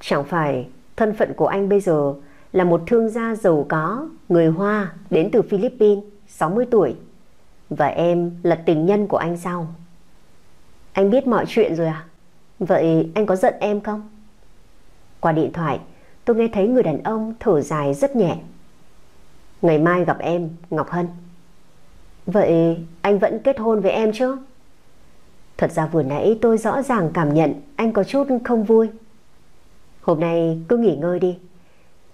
Chẳng phải thân phận của anh bây giờ là một thương gia giàu có, người Hoa, đến từ Philippines, 60 tuổi. Và em là tình nhân của anh sao? Anh biết mọi chuyện rồi à? Vậy anh có giận em không? Qua điện thoại, tôi nghe thấy người đàn ông thở dài rất nhẹ. Ngày mai gặp em, Ngọc Hân. Vậy anh vẫn kết hôn với em chứ? Thật ra vừa nãy tôi rõ ràng cảm nhận anh có chút không vui. Hôm nay cứ nghỉ ngơi đi.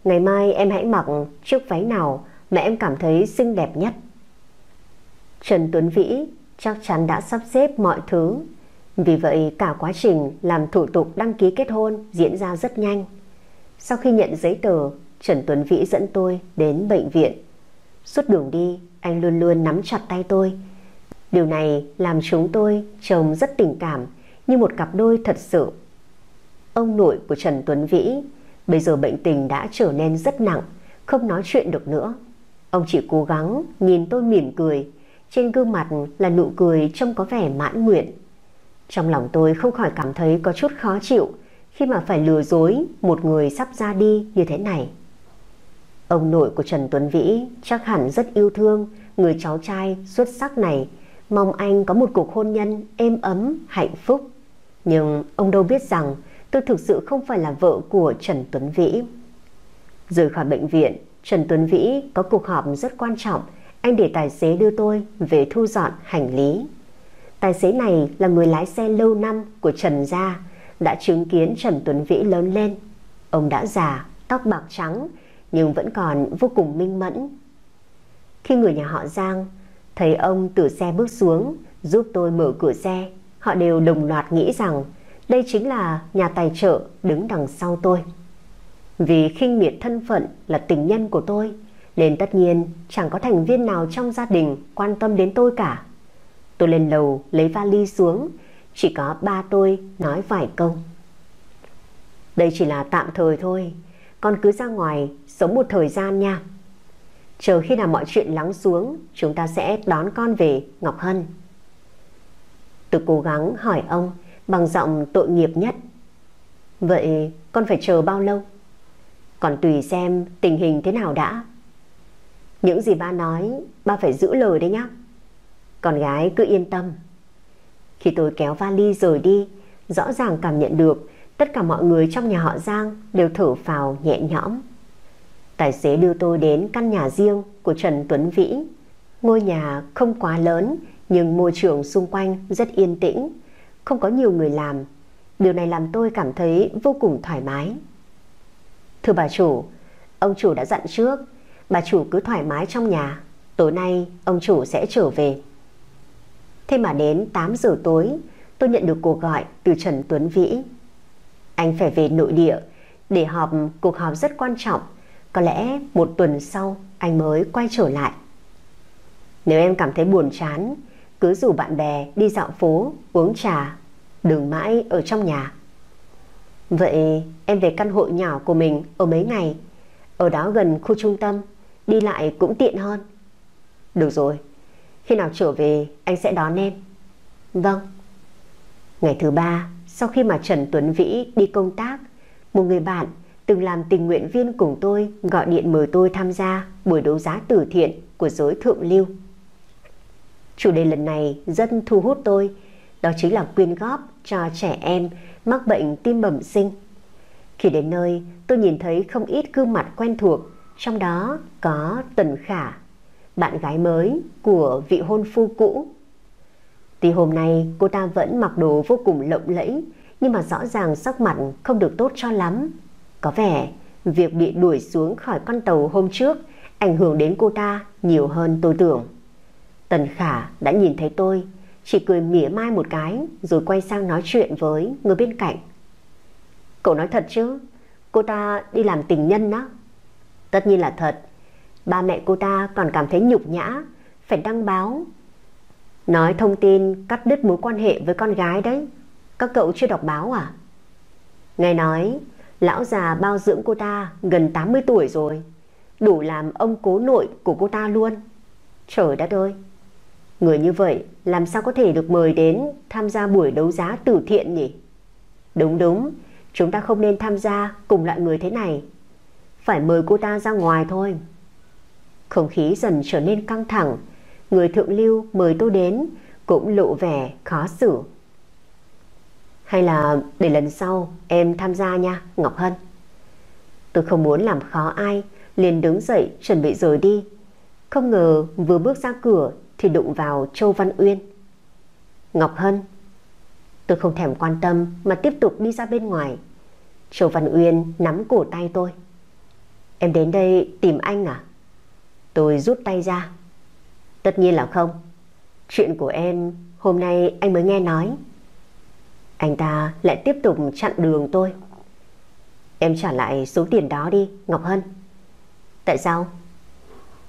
Ngày mai em hãy mặc chiếc váy nào mà em cảm thấy xinh đẹp nhất. Trần Tuấn Vĩ chắc chắn đã sắp xếp mọi thứ. Vì vậy cả quá trình làm thủ tục đăng ký kết hôn diễn ra rất nhanh. Sau khi nhận giấy tờ, Trần Tuấn Vĩ dẫn tôi đến bệnh viện. Suốt đường đi, anh luôn luôn nắm chặt tay tôi. Điều này làm chúng tôi chồng rất tình cảm, như một cặp đôi thật sự. Ông nội của Trần Tuấn Vĩ bây giờ bệnh tình đã trở nên rất nặng, không nói chuyện được nữa. Ông chỉ cố gắng nhìn tôi mỉm cười. Trên gương mặt là nụ cười trông có vẻ mãn nguyện. Trong lòng tôi không khỏi cảm thấy có chút khó chịu khi mà phải lừa dối một người sắp ra đi như thế này. Ông nội của Trần Tuấn Vĩ chắc hẳn rất yêu thương người cháu trai xuất sắc này, mong anh có một cuộc hôn nhân êm ấm, hạnh phúc. Nhưng ông đâu biết rằng tôi thực sự không phải là vợ của Trần Tuấn Vĩ. Rời khỏi bệnh viện, Trần Tuấn Vĩ có cuộc họp rất quan trọng. Anh để tài xế đưa tôi về thu dọn hành lý. Tài xế này là người lái xe lâu năm của Trần gia, đã chứng kiến Trần Tuấn Vĩ lớn lên. Ông đã già, tóc bạc trắng, nhưng vẫn còn vô cùng minh mẫn. Khi người nhà họ Giang thấy ông từ xe bước xuống, giúp tôi mở cửa xe, họ đều đồng loạt nghĩ rằng đây chính là nhà tài trợ đứng đằng sau tôi. Vì khinh miệt thân phận là tình nhân của tôi, nên tất nhiên chẳng có thành viên nào trong gia đình quan tâm đến tôi cả. Tôi lên lầu lấy vali xuống, chỉ có ba tôi nói vài câu. Đây chỉ là tạm thời thôi, con cứ ra ngoài sống một thời gian nha. Chờ khi nào mọi chuyện lắng xuống, chúng ta sẽ đón con về, Ngọc Hân. Tôi cố gắng hỏi ông bằng giọng tội nghiệp nhất. Vậy con phải chờ bao lâu? Còn tùy xem tình hình thế nào đã. Những gì ba nói, ba phải giữ lời đấy nhá. Con gái cứ yên tâm. Khi tôi kéo vali rời đi, rõ ràng cảm nhận được tất cả mọi người trong nhà họ Giang đều thở phào nhẹ nhõm. Tài xế đưa tôi đến căn nhà riêng của Trần Tuấn Vĩ. Ngôi nhà không quá lớn, nhưng môi trường xung quanh rất yên tĩnh, không có nhiều người làm. Điều này làm tôi cảm thấy vô cùng thoải mái. Thưa bà chủ, ông chủ đã dặn trước, bà chủ cứ thoải mái trong nhà, tối nay ông chủ sẽ trở về. Thế mà đến 8 giờ tối, tôi nhận được cuộc gọi từ Trần Tuấn Vĩ. Anh phải về nội địa để họp cuộc họp rất quan trọng, có lẽ một tuần sau anh mới quay trở lại. Nếu em cảm thấy buồn chán, cứ rủ bạn bè đi dạo phố, uống trà, đừng mãi ở trong nhà. Vậy em về căn hộ nhỏ của mình ở mấy ngày, ở đó gần khu trung tâm, đi lại cũng tiện hơn. Được rồi, khi nào trở về anh sẽ đón em. Vâng. Ngày thứ ba, sau khi mà Trần Tuấn Vĩ đi công tác, một người bạn từng làm tình nguyện viên cùng tôi gọi điện mời tôi tham gia buổi đấu giá từ thiện của giới thượng lưu. Chủ đề lần này rất thu hút tôi, đó chính là quyên góp cho trẻ em mắc bệnh tim bẩm sinh. Khi đến nơi, tôi nhìn thấy không ít gương mặt quen thuộc, trong đó có Tần Khả, bạn gái mới của vị hôn phu cũ. Tuy hôm nay cô ta vẫn mặc đồ vô cùng lộng lẫy, nhưng mà rõ ràng sắc mặt không được tốt cho lắm. Có vẻ việc bị đuổi xuống khỏi con tàu hôm trước ảnh hưởng đến cô ta nhiều hơn tôi tưởng. Tần Khả đã nhìn thấy tôi, chỉ cười mỉa mai một cái rồi quay sang nói chuyện với người bên cạnh. Cậu nói thật chứ? Cô ta đi làm tình nhân đó. Tất nhiên là thật. Ba mẹ cô ta còn cảm thấy nhục nhã, phải đăng báo, nói thông tin cắt đứt mối quan hệ với con gái đấy. Các cậu chưa đọc báo à? Nghe nói lão già bao dưỡng cô ta gần 80 tuổi rồi, đủ làm ông cố nội của cô ta luôn. Trời đất ơi, người như vậy làm sao có thể được mời đến tham gia buổi đấu giá từ thiện nhỉ? Đúng đúng, chúng ta không nên tham gia cùng loại người thế này. Phải mời cô ta ra ngoài thôi. Không khí dần trở nên căng thẳng. Người thượng lưu mời tôi đến cũng lộ vẻ khó xử. Hay là để lần sau em tham gia nha, Ngọc Hân. Tôi không muốn làm khó ai, liền đứng dậy chuẩn bị rời đi. Không ngờ vừa bước ra cửa thì đụng vào Châu Văn Uyên. Ngọc Hân. Tôi không thèm quan tâm mà tiếp tục đi ra bên ngoài. Châu Văn Uyên nắm cổ tay tôi. Em đến đây tìm anh à? Tôi rút tay ra. Tất nhiên là không. Chuyện của em hôm nay anh mới nghe nói. Anh ta lại tiếp tục chặn đường tôi. Em trả lại số tiền đó đi, Ngọc Hân. Tại sao?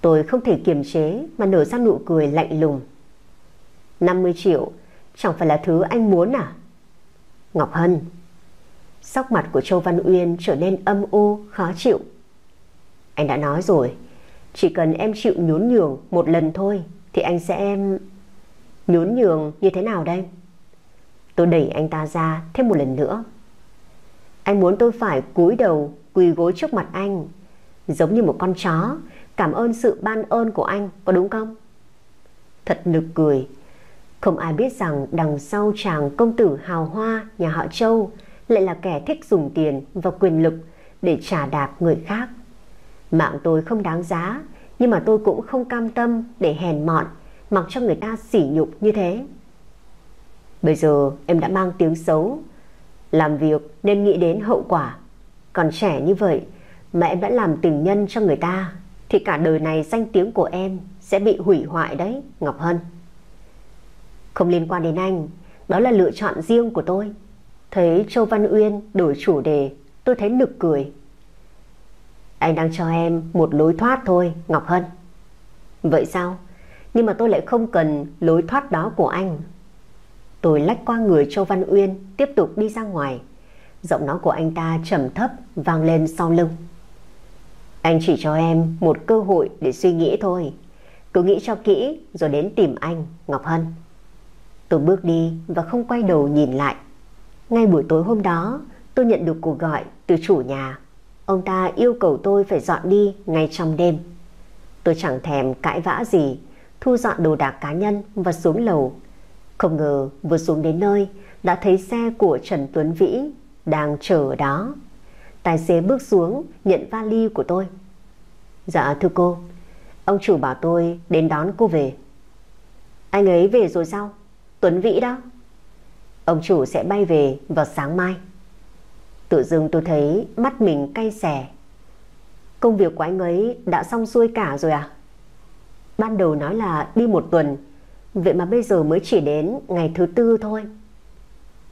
Tôi không thể kiềm chế mà nở ra nụ cười lạnh lùng. 50 triệu chẳng phải là thứ anh muốn à? Ngọc Hân. Sắc mặt của Châu Văn Uyên trở nên âm u, khó chịu. Anh đã nói rồi, chỉ cần em chịu nhún nhường một lần thôi thì anh sẽ em... Nhún nhường như thế nào đây? Tôi đẩy anh ta ra thêm một lần nữa. Anh muốn tôi phải cúi đầu quỳ gối trước mặt anh, giống như một con chó, cảm ơn sự ban ơn của anh, có đúng không? Thật nực cười. Không ai biết rằng đằng sau chàng công tử hào hoa nhà họ Châu lại là kẻ thích dùng tiền và quyền lực để trả đạp người khác. Mạng tôi không đáng giá, nhưng mà tôi cũng không cam tâm để hèn mọn, mặc cho người ta sỉ nhục như thế. Bây giờ em đã mang tiếng xấu, làm việc nên nghĩ đến hậu quả. Còn trẻ như vậy mà em đã làm tình nhân cho người ta thì cả đời này danh tiếng của em sẽ bị hủy hoại đấy, Ngọc Hân. Không liên quan đến anh, đó là lựa chọn riêng của tôi. Thấy Châu Văn Uyên đổi chủ đề, tôi thấy nực cười. Anh đang cho em một lối thoát thôi, Ngọc Hân. Vậy sao? Nhưng mà tôi lại không cần lối thoát đó của anh. Tôi lách qua người Châu Văn Uyên, tiếp tục đi ra ngoài. Giọng nói của anh ta trầm thấp vang lên sau lưng. Anh chỉ cho em một cơ hội để suy nghĩ thôi. Cứ nghĩ cho kỹ rồi đến tìm anh, Ngọc Hân. Tôi bước đi và không quay đầu nhìn lại. Ngay buổi tối hôm đó, tôi nhận được cuộc gọi từ chủ nhà. Ông ta yêu cầu tôi phải dọn đi ngay trong đêm. Tôi chẳng thèm cãi vã gì, thu dọn đồ đạc cá nhân và xuống lầu. Không ngờ vừa xuống đến nơi đã thấy xe của Trần Tuấn Vĩ đang chờ ở đó. Tài xế bước xuống nhận vali của tôi. Dạ thưa cô, ông chủ bảo tôi đến đón cô về. Anh ấy về rồi sao? Tuấn Vĩ đó. Ông chủ sẽ bay về vào sáng mai. Tự dưng tôi thấy mắt mình cay xè. Công việc của anh ấy đã xong xuôi cả rồi à? Ban đầu nói là đi một tuần, vậy mà bây giờ mới chỉ đến ngày thứ tư thôi.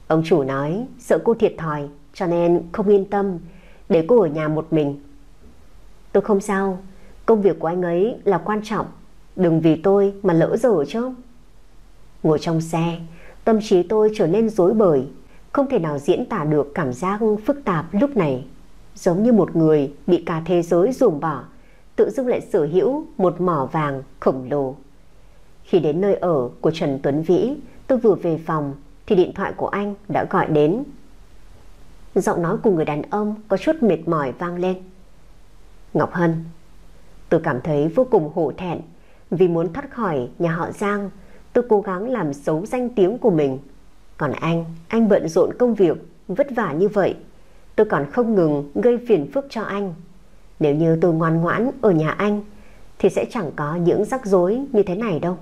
Ông chủ nói sợ cô thiệt thòi cho nên không yên tâm, để cô ở nhà một mình. Tôi không sao, công việc của anh ấy là quan trọng, đừng vì tôi mà lỡ giờ chứ. Ngồi trong xe, tâm trí tôi trở nên rối bời, không thể nào diễn tả được cảm giác phức tạp lúc này. Giống như một người bị cả thế giới ruồng bỏ, tự dưng lại sở hữu một mỏ vàng khổng lồ. Khi đến nơi ở của Trần Tuấn Vĩ, tôi vừa về phòng thì điện thoại của anh đã gọi đến. Giọng nói của người đàn ông có chút mệt mỏi vang lên. Ngọc Hân. Tôi cảm thấy vô cùng hổ thẹn. Vì muốn thoát khỏi nhà họ Giang, tôi cố gắng làm xấu danh tiếng của mình. Còn anh bận rộn công việc vất vả như vậy, tôi còn không ngừng gây phiền phức cho anh. Nếu như tôi ngoan ngoãn ở nhà anh thì sẽ chẳng có những rắc rối như thế này đâu.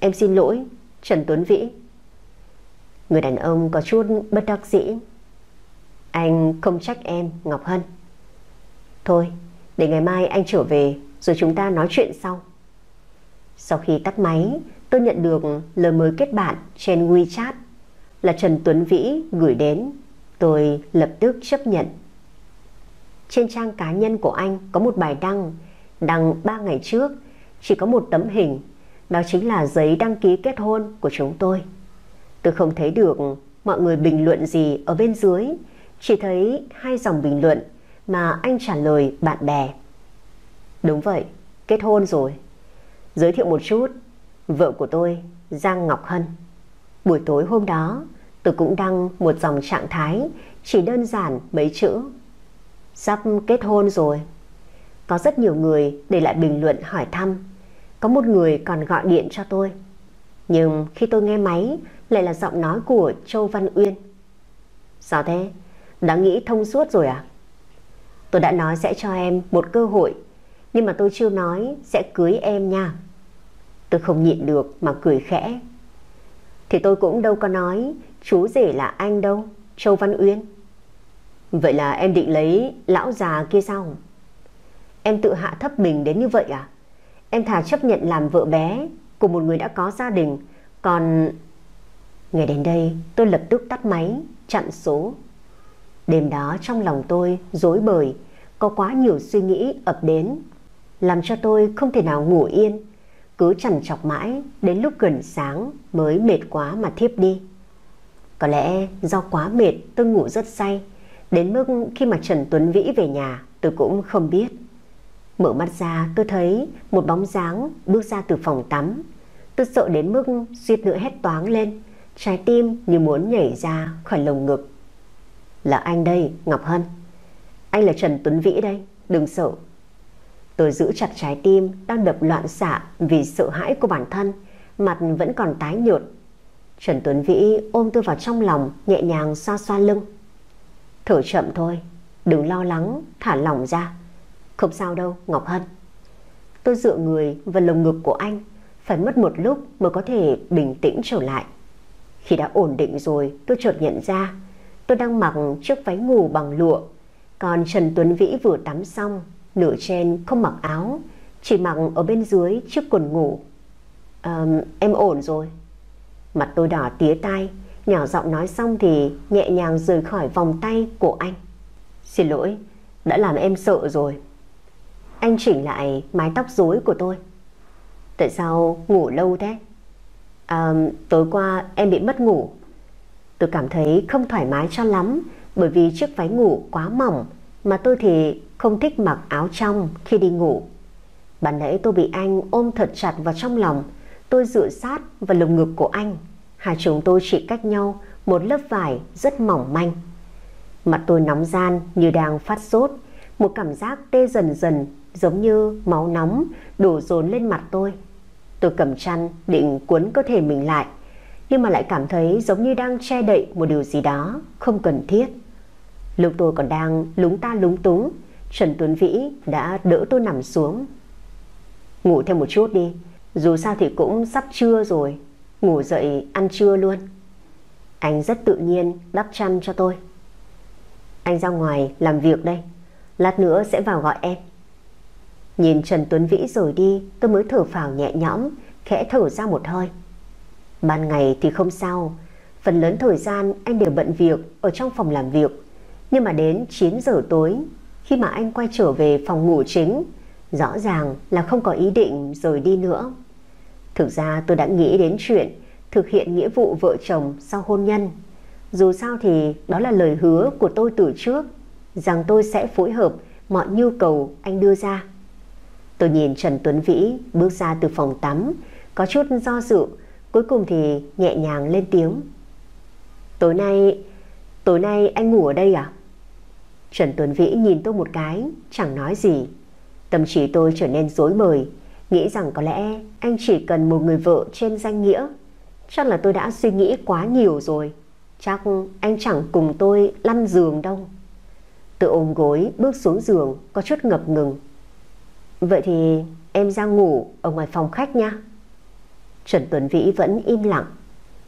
Em xin lỗi, Trần Tuấn Vĩ. Người đàn ông có chút bất đắc dĩ. Anh không trách em, Ngọc Hân. Thôi, để ngày mai anh trở về rồi chúng ta nói chuyện sau. Sau khi tắt máy, tôi nhận được lời mời kết bạn trên WeChat là Trần Tuấn Vĩ gửi đến. Tôi lập tức chấp nhận. Trên trang cá nhân của anh có một bài đăng 3 ngày trước, chỉ có một tấm hình, đó chính là giấy đăng ký kết hôn của chúng tôi. Tôi không thấy được mọi người bình luận gì ở bên dưới, chỉ thấy 2 dòng bình luận mà anh trả lời bạn bè. Đúng vậy, kết hôn rồi. Giới thiệu một chút, vợ của tôi, Giang Ngọc Hân. Buổi tối hôm đó, tôi cũng đăng một dòng trạng thái, chỉ đơn giản mấy chữ. Sắp kết hôn rồi. Có rất nhiều người để lại bình luận hỏi thăm. Có một người còn gọi điện cho tôi. Nhưng khi tôi nghe máy, lại là giọng nói của Châu Văn Uyên. Sao thế? Đã nghĩ thông suốt rồi à? Tôi đã nói sẽ cho em một cơ hội, nhưng mà tôi chưa nói sẽ cưới em nha. Tôi không nhịn được mà cười khẽ. Thì tôi cũng đâu có nói chú rể là anh đâu, Châu Văn Uyên. Vậy là em định lấy lão già kia sao? Em tự hạ thấp mình đến như vậy à? Em thà chấp nhận làm vợ bé của một người đã có gia đình. Còn... Nghe đến đây tôi lập tức tắt máy, chặn số. Đêm đó trong lòng tôi rối bời, có quá nhiều suy nghĩ ập đến, làm cho tôi không thể nào ngủ yên. Cứ trằn trọc mãi đến lúc gần sáng mới mệt quá mà thiếp đi. Có lẽ do quá mệt tôi ngủ rất say, đến mức khi mà Trần Tuấn Vĩ về nhà tôi cũng không biết. Mở mắt ra tôi thấy một bóng dáng bước ra từ phòng tắm. Tôi sợ đến mức suýt nữa hét toáng lên, trái tim như muốn nhảy ra khỏi lồng ngực. Là anh đây, Ngọc Hân. Anh là Trần Tuấn Vĩ đây, đừng sợ. Tôi giữ chặt trái tim đang đập loạn xạ vì sợ hãi của bản thân, mặt vẫn còn tái nhợt. Trần Tuấn Vĩ ôm tôi vào trong lòng, nhẹ nhàng xoa xoa lưng. Thở chậm thôi, đừng lo lắng, thả lỏng ra. Không sao đâu, Ngọc Hân. Tôi dựa người vào lồng ngực của anh, phải mất một lúc mới có thể bình tĩnh trở lại. Khi đã ổn định rồi, tôi chợt nhận ra tôi đang mặc chiếc váy ngủ bằng lụa, còn Trần Tuấn Vĩ vừa tắm xong, nửa trên không mặc áo, chỉ mặc ở bên dưới chiếc quần ngủ. Em ổn rồi. Mặt tôi đỏ tía tai, nhỏ giọng nói xong thì nhẹ nhàng rời khỏi vòng tay của anh. Xin lỗi, đã làm em sợ rồi. Anh chỉnh lại mái tóc rối của tôi. Tại sao ngủ lâu thế? À, tối qua em bị mất ngủ. Tôi cảm thấy không thoải mái cho lắm, bởi vì chiếc váy ngủ quá mỏng, mà tôi thì không thích mặc áo trong khi đi ngủ. Ban nãy tôi bị anh ôm thật chặt vào trong lòng, tôi dựa sát vào lồng ngực của anh. Hai chúng tôi chỉ cách nhau một lớp vải rất mỏng manh. Mặt tôi nóng ran như đang phát sốt. Một cảm giác tê dần dần, giống như máu nóng đổ dồn lên mặt tôi. Tôi cầm chăn định cuốn cơ thể mình lại, nhưng mà lại cảm thấy giống như đang che đậy một điều gì đó không cần thiết. Lúc tôi còn đang lúng ta lúng túng, Trần Tuấn Vĩ đã đỡ tôi nằm xuống. Ngủ thêm một chút đi, dù sao thì cũng sắp trưa rồi, ngủ dậy ăn trưa luôn. Anh rất tự nhiên đắp chăn cho tôi. Anh ra ngoài làm việc đây, lát nữa sẽ vào gọi em. Nhìn Trần Tuấn Vĩ rồi đi, tôi mới thở phào nhẹ nhõm, khẽ thở ra một hơi. Ban ngày thì không sao, phần lớn thời gian anh đều bận việc ở trong phòng làm việc. Nhưng mà đến 9 giờ tối, khi mà anh quay trở về phòng ngủ chính, rõ ràng là không có ý định rời đi nữa. Thực ra tôi đã nghĩ đến chuyện thực hiện nghĩa vụ vợ chồng sau hôn nhân. Dù sao thì đó là lời hứa của tôi từ trước, rằng tôi sẽ phối hợp mọi nhu cầu anh đưa ra. Tôi nhìn Trần Tuấn Vĩ bước ra từ phòng tắm, có chút do dự, cuối cùng thì nhẹ nhàng lên tiếng. Tối nay anh ngủ ở đây à? Trần Tuấn Vĩ nhìn tôi một cái, chẳng nói gì. Tâm trí tôi trở nên rối bời, nghĩ rằng có lẽ anh chỉ cần một người vợ trên danh nghĩa. Chắc là tôi đã suy nghĩ quá nhiều rồi, chắc anh chẳng cùng tôi lăn giường đâu. Tôi ôm gối bước xuống giường, có chút ngập ngừng. Vậy thì em ra ngủ ở ngoài phòng khách nha. Trần Tuấn Vĩ vẫn im lặng.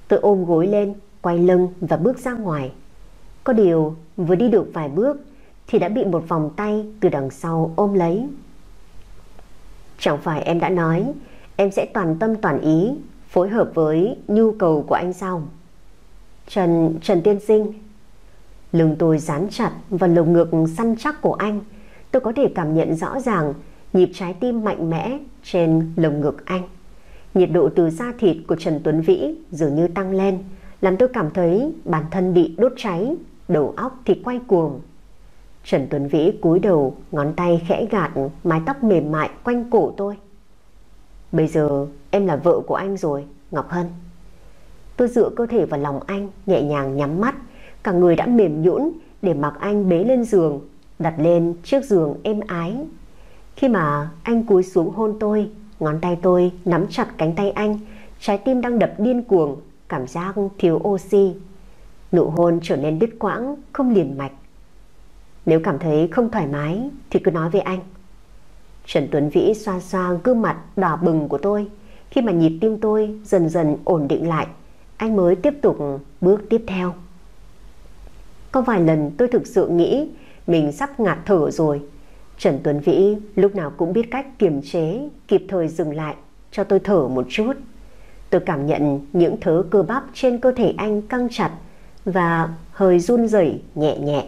Tôi ôm gối lên, quay lưng và bước ra ngoài. Có điều vừa đi được vài bước thì đã bị một vòng tay từ đằng sau ôm lấy. Chẳng phải em đã nói em sẽ toàn tâm toàn ý phối hợp với nhu cầu của anh sao? Trần tiên sinh. Lưng tôi dán chặt vào lồng ngực săn chắc của anh. Tôi có thể cảm nhận rõ ràng nhịp trái tim mạnh mẽ trên lồng ngực anh. Nhiệt độ từ da thịt của Trần Tuấn Vĩ dường như tăng lên, làm tôi cảm thấy bản thân bị đốt cháy, đầu óc thì quay cuồng. Trần Tuấn Vĩ cúi đầu, ngón tay khẽ gạt mái tóc mềm mại quanh cổ tôi. Bây giờ em là vợ của anh rồi, Ngọc Hân. Tôi dựa cơ thể vào lòng anh, nhẹ nhàng nhắm mắt, cả người đã mềm nhũn để mặc anh bế lên giường, đặt lên chiếc giường êm ái. Khi mà anh cúi xuống hôn tôi, ngón tay tôi nắm chặt cánh tay anh, trái tim đang đập điên cuồng, cảm giác thiếu oxy. Nụ hôn trở nên đứt quãng, không liền mạch. Nếu cảm thấy không thoải mái thì cứ nói với anh. Trần Tuấn Vĩ xoa xoa gương mặt đỏ bừng của tôi. Khi mà nhịp tim tôi dần dần ổn định lại, anh mới tiếp tục bước tiếp theo. Có vài lần tôi thực sự nghĩ mình sắp ngạt thở rồi. Trần Tuấn Vĩ lúc nào cũng biết cách kiềm chế, kịp thời dừng lại cho tôi thở một chút. Tôi cảm nhận những thớ cơ bắp trên cơ thể anh căng chặt và hơi run rẩy nhẹ nhẹ.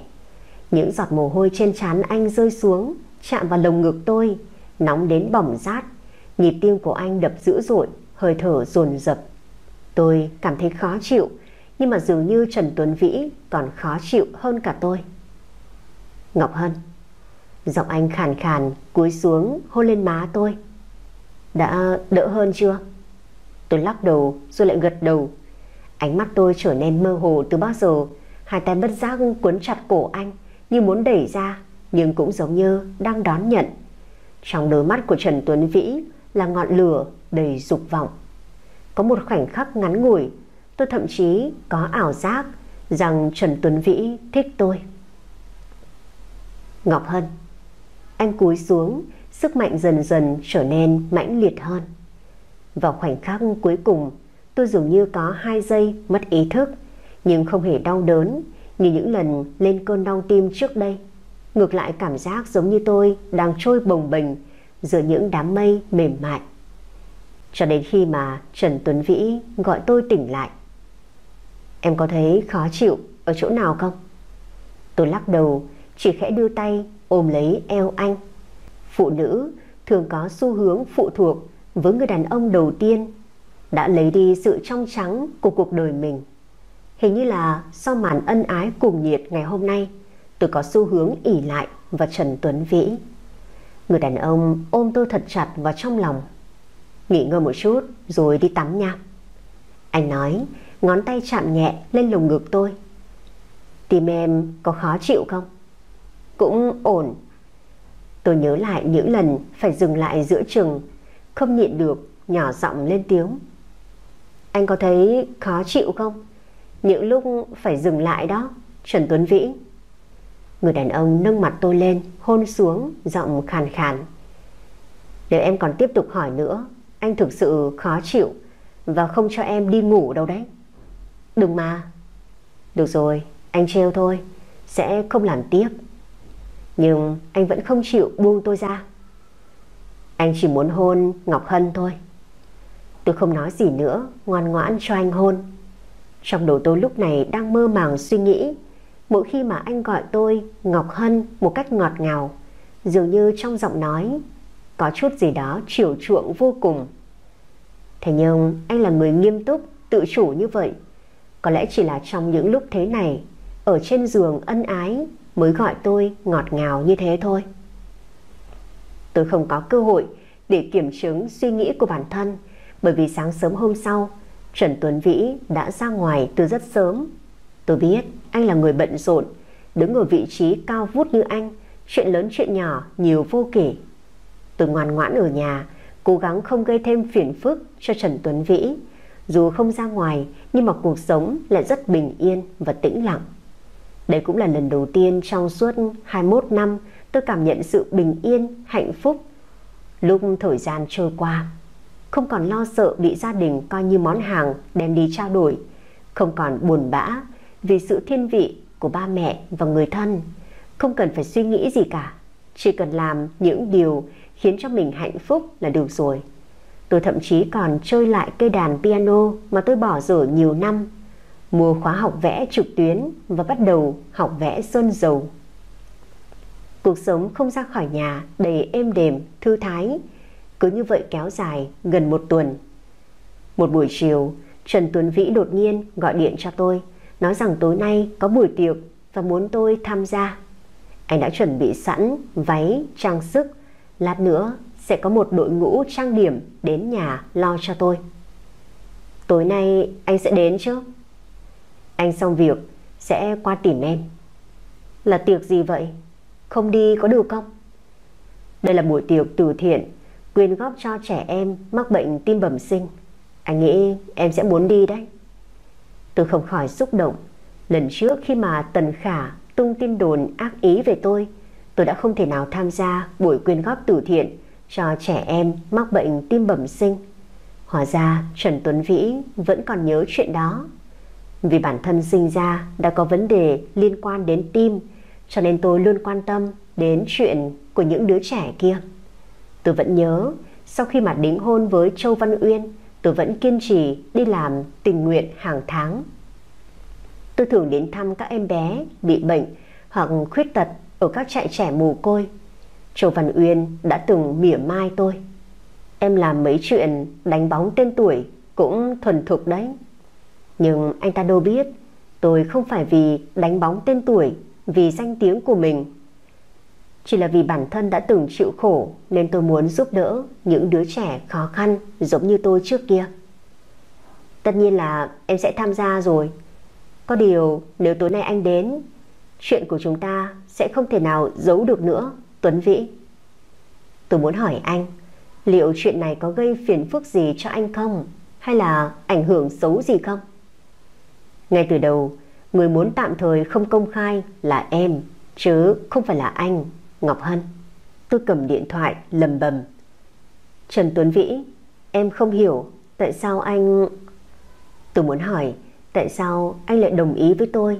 Những giọt mồ hôi trên trán anh rơi xuống, chạm vào lồng ngực tôi, nóng đến bỏng rát. Nhịp tim của anh đập dữ dội, hơi thở dồn dập. Tôi cảm thấy khó chịu, nhưng mà dường như Trần Tuấn Vĩ còn khó chịu hơn cả tôi. Ngọc Hân. Giọng anh khàn khàn, cúi xuống hôn lên má tôi. Đã đỡ hơn chưa? Tôi lắc đầu rồi lại gật đầu. Ánh mắt tôi trở nên mơ hồ từ bao giờ. Hai tay bất giác cuốn chặt cổ anh, như muốn đẩy ra, nhưng cũng giống như đang đón nhận. Trong đôi mắt của Trần Tuấn Vĩ là ngọn lửa đầy dục vọng. Có một khoảnh khắc ngắn ngủi, tôi thậm chí có ảo giác rằng Trần Tuấn Vĩ thích tôi. Ngọc Hân. Anh cúi xuống, sức mạnh dần dần trở nên mãnh liệt hơn. Vào khoảnh khắc cuối cùng, tôi dường như có 2 giây mất ý thức, nhưng không hề đau đớn như những lần lên cơn đau tim trước đây. Ngược lại, cảm giác giống như tôi đang trôi bồng bềnh giữa những đám mây mềm mại. Cho đến khi mà Trần Tuấn Vĩ gọi tôi tỉnh lại. Em có thấy khó chịu ở chỗ nào không? Tôi lắc đầu, chỉ khẽ đưa tay ôm lấy eo anh. Phụ nữ thường có xu hướng phụ thuộc với người đàn ông đầu tiên đã lấy đi sự trong trắng của cuộc đời mình. Hình như là sau màn ân ái cuồng nhiệt ngày hôm nay, tôi có xu hướng ỷ lại vào Trần Tuấn Vĩ. Người đàn ông ôm tôi thật chặt vào trong lòng. Nghỉ ngơi một chút rồi đi tắm nha, anh nói, ngón tay chạm nhẹ lên lồng ngực tôi. Tim em có khó chịu không? Cũng ổn. Tôi nhớ lại những lần phải dừng lại giữa chừng, không nhịn được nhỏ giọng lên tiếng. Anh có thấy khó chịu không? Những lúc phải dừng lại đó, Trần Tuấn Vĩ. Người đàn ông nâng mặt tôi lên, hôn xuống, giọng khàn khàn. Nếu em còn tiếp tục hỏi nữa, anh thực sự khó chịu và không cho em đi ngủ đâu đấy. Đừng mà. Được rồi, anh trêu thôi, sẽ không làm tiếp. Nhưng anh vẫn không chịu buông tôi ra. Anh chỉ muốn hôn Ngọc Hân thôi. Tôi không nói gì nữa, ngoan ngoãn cho anh hôn. Trong đầu tôi lúc này đang mơ màng suy nghĩ, mỗi khi mà anh gọi tôi Ngọc Hân một cách ngọt ngào, dường như trong giọng nói có chút gì đó chiều chuộng vô cùng. Thế nhưng anh là người nghiêm túc, tự chủ như vậy. Có lẽ chỉ là trong những lúc thế này, ở trên giường ân ái, mới gọi tôi ngọt ngào như thế thôi. Tôi không có cơ hội để kiểm chứng suy nghĩ của bản thân, bởi vì sáng sớm hôm sau, Trần Tuấn Vĩ đã ra ngoài từ rất sớm. Tôi biết anh là người bận rộn, đứng ở vị trí cao vút như anh, chuyện lớn chuyện nhỏ nhiều vô kể. Tôi ngoan ngoãn ở nhà, cố gắng không gây thêm phiền phức cho Trần Tuấn Vĩ. Dù không ra ngoài, nhưng mà cuộc sống lại rất bình yên và tĩnh lặng. Đây cũng là lần đầu tiên trong suốt 21 năm tôi cảm nhận sự bình yên, hạnh phúc. Lúc thời gian trôi qua, không còn lo sợ bị gia đình coi như món hàng đem đi trao đổi, không còn buồn bã vì sự thiên vị của ba mẹ và người thân. Không cần phải suy nghĩ gì cả, chỉ cần làm những điều khiến cho mình hạnh phúc là được rồi. Tôi thậm chí còn chơi lại cây đàn piano mà tôi bỏ dở nhiều năm, mua khóa học vẽ trực tuyến và bắt đầu học vẽ sơn dầu. Cuộc sống không ra khỏi nhà đầy êm đềm, thư thái. Cứ như vậy kéo dài gần một tuần. Một buổi chiều, Trần Tuấn Vĩ đột nhiên gọi điện cho tôi, nói rằng tối nay có buổi tiệc và muốn tôi tham gia. Anh đã chuẩn bị sẵn váy, trang sức. Lát nữa sẽ có một đội ngũ trang điểm đến nhà lo cho tôi. Tối nay anh sẽ đến chứ? Anh xong việc sẽ qua tìm em. Là tiệc gì vậy? Không đi có được không? Đây là buổi tiệc từ thiện, quyên góp cho trẻ em mắc bệnh tim bẩm sinh. Anh nghĩ em sẽ muốn đi đấy. Tôi không khỏi xúc động. Lần trước khi mà Tần Khả tung tin đồn ác ý về tôi đã không thể nào tham gia buổi quyên góp từ thiện cho trẻ em mắc bệnh tim bẩm sinh. Hóa ra Trần Tuấn Vĩ vẫn còn nhớ chuyện đó. Vì bản thân sinh ra đã có vấn đề liên quan đến tim, cho nên tôi luôn quan tâm đến chuyện của những đứa trẻ kia. Tôi vẫn nhớ, sau khi mà đính hôn với Châu Văn Uyên, tôi vẫn kiên trì đi làm tình nguyện hàng tháng. Tôi thường đến thăm các em bé bị bệnh hoặc khuyết tật ở các trại trẻ mồ côi. Châu Văn Uyên đã từng mỉa mai tôi. Em làm mấy chuyện đánh bóng tên tuổi cũng thuần thục đấy. Nhưng anh ta đâu biết, tôi không phải vì đánh bóng tên tuổi, vì danh tiếng của mình. Chỉ là vì bản thân đã từng chịu khổ nên tôi muốn giúp đỡ những đứa trẻ khó khăn giống như tôi trước kia. Tất nhiên là em sẽ tham gia rồi. Có điều nếu tối nay anh đến, chuyện của chúng ta sẽ không thể nào giấu được nữa, Tuấn Vĩ. Tôi muốn hỏi anh, liệu chuyện này có gây phiền phức gì cho anh không? Hay là ảnh hưởng xấu gì không? Ngay từ đầu, người muốn tạm thời không công khai là em, chứ không phải là anh, Ngọc Hân. Tôi cầm điện thoại lầm bầm. Trần Tuấn Vĩ, em không hiểu tại sao anh... Tôi muốn hỏi, tại sao anh lại đồng ý với tôi?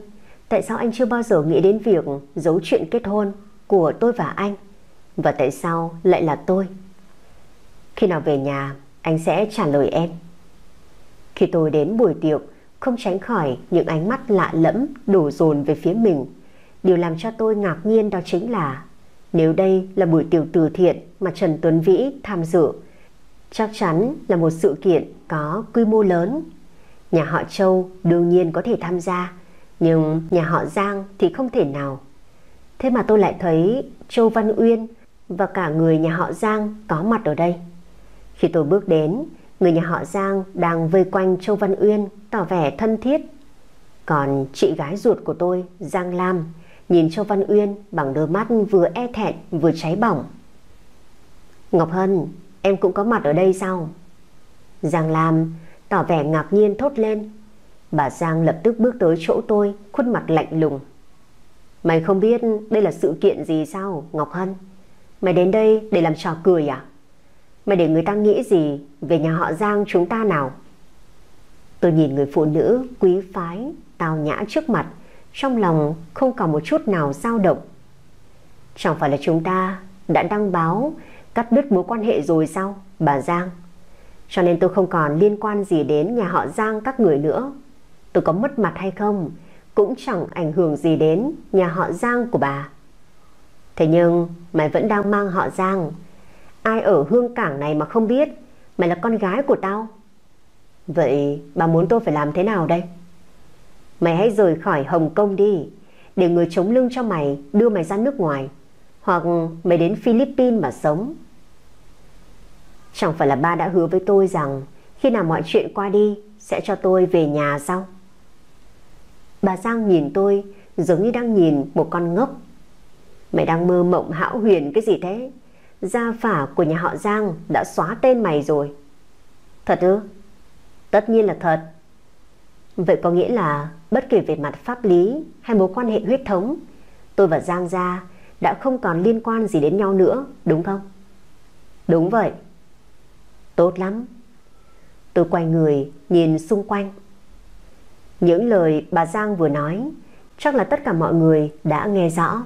Tại sao anh chưa bao giờ nghĩ đến việc giấu chuyện kết hôn của tôi và anh? Và tại sao lại là tôi? Khi nào về nhà, anh sẽ trả lời em. Khi tôi đến buổi tiệc, không tránh khỏi những ánh mắt lạ lẫm đổ dồn về phía mình. Điều làm cho tôi ngạc nhiên đó chính là Nếu đây là buổi tiệc từ thiện mà Trần Tuấn Vĩ tham dự, chắc chắn là một sự kiện có quy mô lớn. Nhà họ Châu đương nhiên có thể tham gia, nhưng nhà họ Giang thì không thể nào. Thế mà tôi lại thấy Châu Văn Uyên và cả người nhà họ Giang có mặt ở đây. Khi tôi bước đến, người nhà họ Giang đang vây quanh Châu Văn Uyên tỏ vẻ thân thiết. Còn chị gái ruột của tôi, Giang Lam, nhìn Châu Văn Uyên bằng đôi mắt vừa e thẹn vừa cháy bỏng. Ngọc Hân, em cũng có mặt ở đây sao? Giang Lam tỏ vẻ ngạc nhiên thốt lên. Bà Giang lập tức bước tới chỗ tôi, khuôn mặt lạnh lùng. Mày không biết đây là sự kiện gì sao, Ngọc Hân? Mày đến đây để làm trò cười à? Mày để người ta nghĩ gì về nhà họ Giang chúng ta nào? Tôi nhìn người phụ nữ quý phái, tao nhã trước mặt, trong lòng không còn một chút nào dao động. Chẳng phải là chúng ta đã đăng báo cắt đứt mối quan hệ rồi sao, bà Giang? Cho nên tôi không còn liên quan gì đến nhà họ Giang các người nữa. Tôi có mất mặt hay không cũng chẳng ảnh hưởng gì đến nhà họ Giang của bà. Thế nhưng mày vẫn đang mang họ Giang. Ai ở Hương Cảng này mà không biết? Mày là con gái của tao. Vậy bà muốn tôi phải làm thế nào đây? Mày hãy rời khỏi Hồng Kông đi, để người chống lưng cho mày đưa mày ra nước ngoài, hoặc mày đến Philippines mà sống. Chẳng phải là ba đã hứa với tôi rằng khi nào mọi chuyện qua đi sẽ cho tôi về nhà sao? Bà Giang nhìn tôi giống như đang nhìn một con ngốc. Mày đang mơ mộng hão huyền cái gì thế? Gia phả của nhà họ Giang đã xóa tên mày rồi. Thật ư? Tất nhiên là thật. Vậy có nghĩa là bất kể về mặt pháp lý hay mối quan hệ huyết thống, tôi và Giang gia đã không còn liên quan gì đến nhau nữa, đúng không? Đúng vậy. Tốt lắm. Tôi quay người nhìn xung quanh. Những lời bà Giang vừa nói chắc là tất cả mọi người đã nghe rõ.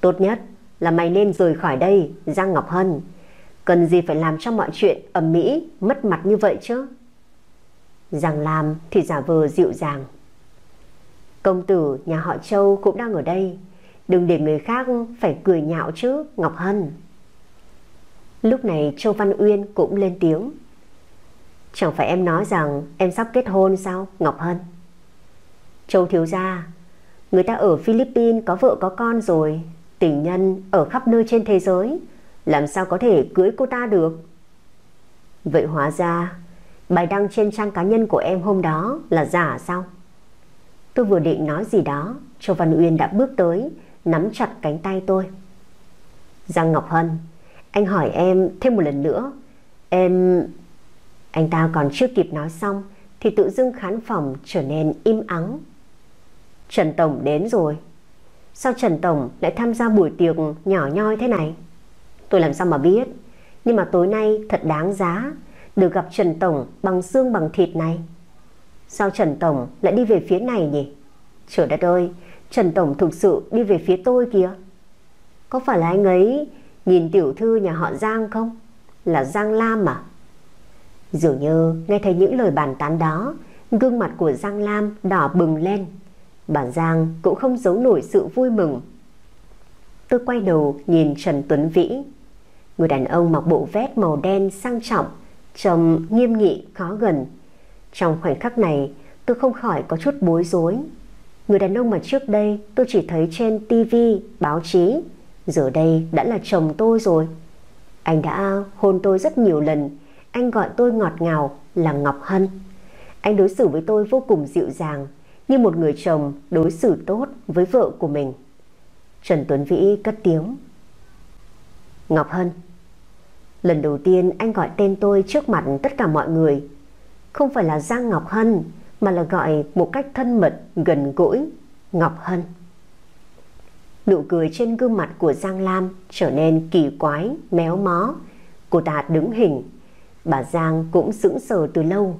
Tốt nhất là mày nên rời khỏi đây, Giang Ngọc Hân. Cần gì phải làm cho mọi chuyện ầm ĩ, mất mặt như vậy chứ? Giang Lam thì giả vờ dịu dàng. Công tử nhà họ Châu cũng đang ở đây, đừng để người khác phải cười nhạo chứ, Ngọc Hân. Lúc này Châu Văn Uyên cũng lên tiếng. Chẳng phải em nói rằng em sắp kết hôn sao, Ngọc Hân? Châu thiếu gia, người ta ở Philippines có vợ có con rồi, tình nhân ở khắp nơi trên thế giới, làm sao có thể cưới cô ta được? Vậy hóa ra bài đăng trên trang cá nhân của em hôm đó là giả sao? Tôi vừa định nói gì đó, Châu Văn Uyên đã bước tới, nắm chặt cánh tay tôi. Giang Ngọc Hân, anh hỏi em thêm một lần nữa, em... Anh ta còn chưa kịp nói xong thì tự dưng khán phòng trở nên im ắng. Trần tổng đến rồi. Sao Trần tổng lại tham gia buổi tiệc nhỏ nhoi thế này? Tôi làm sao mà biết, nhưng mà tối nay thật đáng giá được gặp Trần tổng bằng xương bằng thịt này. Sao Trần tổng lại đi về phía này nhỉ? Trời đất ơi, Trần tổng thực sự đi về phía tôi kìa. Có phải là anh ấy nhìn tiểu thư nhà họ Giang không? Là Giang Lam à? Dường như nghe thấy những lời bàn tán đó, gương mặt của Giang Lam đỏ bừng lên. Bà Giang cũng không giấu nổi sự vui mừng. Tôi quay đầu nhìn Trần Tuấn Vĩ. Người đàn ông mặc bộ vest màu đen sang trọng, trông nghiêm nghị khó gần. Trong khoảnh khắc này tôi không khỏi có chút bối rối. Người đàn ông mà trước đây tôi chỉ thấy trên TV, báo chí, giờ đây đã là chồng tôi rồi. Anh đã hôn tôi rất nhiều lần. Anh gọi tôi ngọt ngào là Ngọc Hân. Anh đối xử với tôi vô cùng dịu dàng, như một người chồng đối xử tốt với vợ của mình. Trần Tuấn Vĩ cất tiếng. Ngọc Hân. Lần đầu tiên anh gọi tên tôi trước mặt tất cả mọi người. Không phải là Giang Ngọc Hân, mà là gọi một cách thân mật, gần gũi, Ngọc Hân. Nụ cười trên gương mặt của Giang Lam trở nên kỳ quái, méo mó. Cô ta đứng hình. Bà Giang cũng sững sờ từ lâu.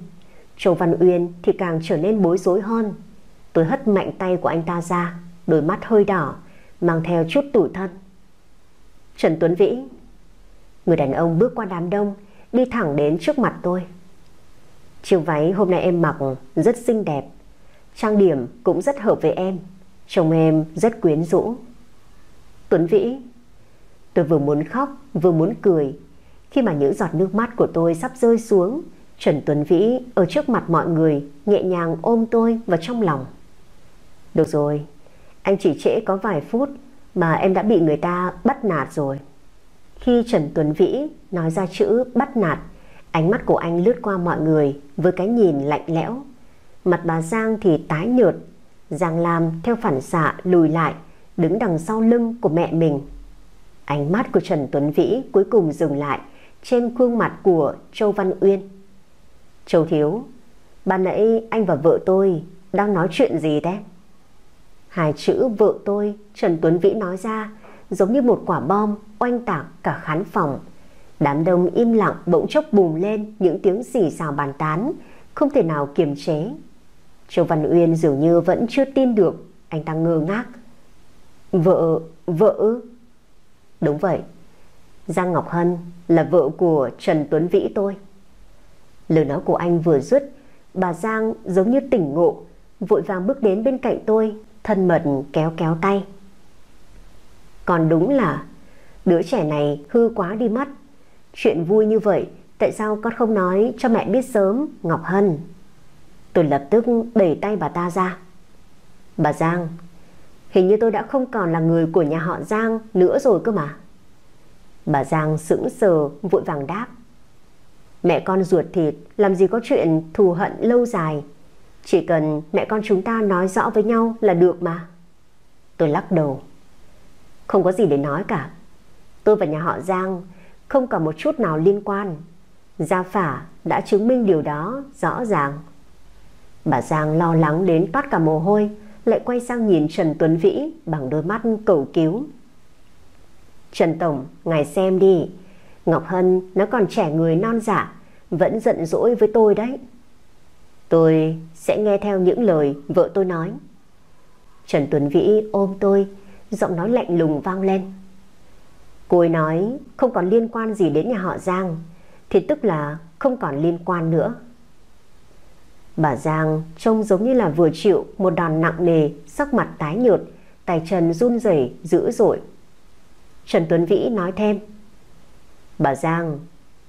Châu Văn Uyên thì càng trở nên bối rối hơn. Tôi hất mạnh tay của anh ta ra, đôi mắt hơi đỏ, mang theo chút tủi thân. Trần Tuấn Vĩ. Người đàn ông bước qua đám đông, đi thẳng đến trước mặt tôi. Chiếc váy hôm nay em mặc rất xinh đẹp, trang điểm cũng rất hợp với em, trông em rất quyến rũ. Tuấn Vĩ, Tôi vừa muốn khóc, vừa muốn cười. Khi mà những giọt nước mắt của tôi sắp rơi xuống, Trần Tuấn Vĩ ở trước mặt mọi người nhẹ nhàng ôm tôi vào trong lòng. Được rồi, anh chỉ trễ có vài phút mà em đã bị người ta bắt nạt rồi. Khi Trần Tuấn Vĩ nói ra chữ bắt nạt, ánh mắt của anh lướt qua mọi người với cái nhìn lạnh lẽo. Mặt bà Giang thì tái nhợt. Giang Lam theo phản xạ lùi lại, đứng đằng sau lưng của mẹ mình. Ánh mắt của Trần Tuấn Vĩ cuối cùng dừng lại trên khuôn mặt của Châu Văn Uyên. Châu thiếu, ban nãy anh và vợ tôi đang nói chuyện gì thế? Hai chữ vợ tôi Trần Tuấn Vĩ nói ra giống như một quả bom oanh tạc cả khán phòng. Đám đông im lặng bỗng chốc bùng lên những tiếng xì xào bàn tán không thể nào kiềm chế. Châu Văn Uyên dường như vẫn chưa tin được, anh ta ngơ ngác. Vợ ư? Đúng vậy, Giang Ngọc Hân là vợ của Trần Tuấn Vĩ tôi. Lời nói của anh vừa dứt, bà Giang giống như tỉnh ngộ, vội vàng bước đến bên cạnh tôi, thân mật kéo tay. Còn đúng là đứa trẻ này hư quá đi mất. Chuyện vui như vậy, tại sao con không nói cho mẹ biết sớm, Ngọc Hân? Tôi lập tức đẩy tay bà ta ra. Bà Giang, hình như tôi đã không còn là người của nhà họ Giang nữa rồi cơ mà. Bà Giang sững sờ vội vàng đáp. Mẹ con ruột thịt làm gì có chuyện thù hận lâu dài. Chỉ cần mẹ con chúng ta nói rõ với nhau là được mà. Tôi lắc đầu. Không có gì để nói cả. Tôi và nhà họ Giang không còn một chút nào liên quan. Gia phả đã chứng minh điều đó rõ ràng. Bà Giang lo lắng đến toát cả mồ hôi, lại quay sang nhìn Trần Tuấn Vĩ bằng đôi mắt cầu cứu. Trần tổng, ngài xem đi, Ngọc Hân nó còn trẻ người non dạ, vẫn giận dỗi với tôi đấy. Tôi sẽ nghe theo những lời vợ tôi nói. Trần Tuấn Vĩ ôm tôi, giọng nói lạnh lùng vang lên. Cô ấy nói không còn liên quan gì đến nhà họ Giang, thì tức là không còn liên quan nữa. Bà Giang trông giống như là vừa chịu một đòn nặng nề, sắc mặt tái nhợt, tay chân run rẩy dữ dội. Trần Tuấn Vĩ nói thêm. Bà Giang,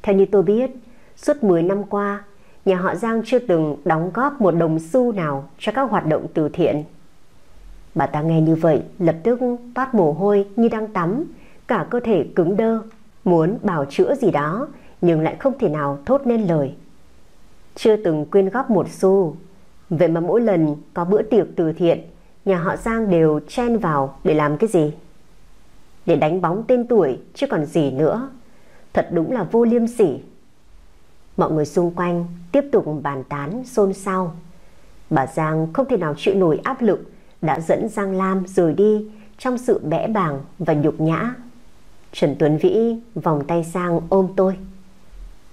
theo như tôi biết, suốt 10 năm qua, nhà họ Giang chưa từng đóng góp một đồng xu nào cho các hoạt động từ thiện. Bà ta nghe như vậy, lập tức toát mồ hôi như đang tắm, cả cơ thể cứng đơ, muốn bào chữa gì đó nhưng lại không thể nào thốt nên lời. Chưa từng quyên góp một xu. Vậy mà mỗi lần có bữa tiệc từ thiện, nhà họ Giang đều chen vào để làm cái gì? Để đánh bóng tên tuổi chứ còn gì nữa. Thật đúng là vô liêm sỉ. Mọi người xung quanh tiếp tục bàn tán xôn xao. Bà Giang không thể nào chịu nổi áp lực, đã dẫn Giang Lam rời đi trong sự bẽ bàng và nhục nhã. Trần Tuấn Vĩ vòng tay sang ôm tôi.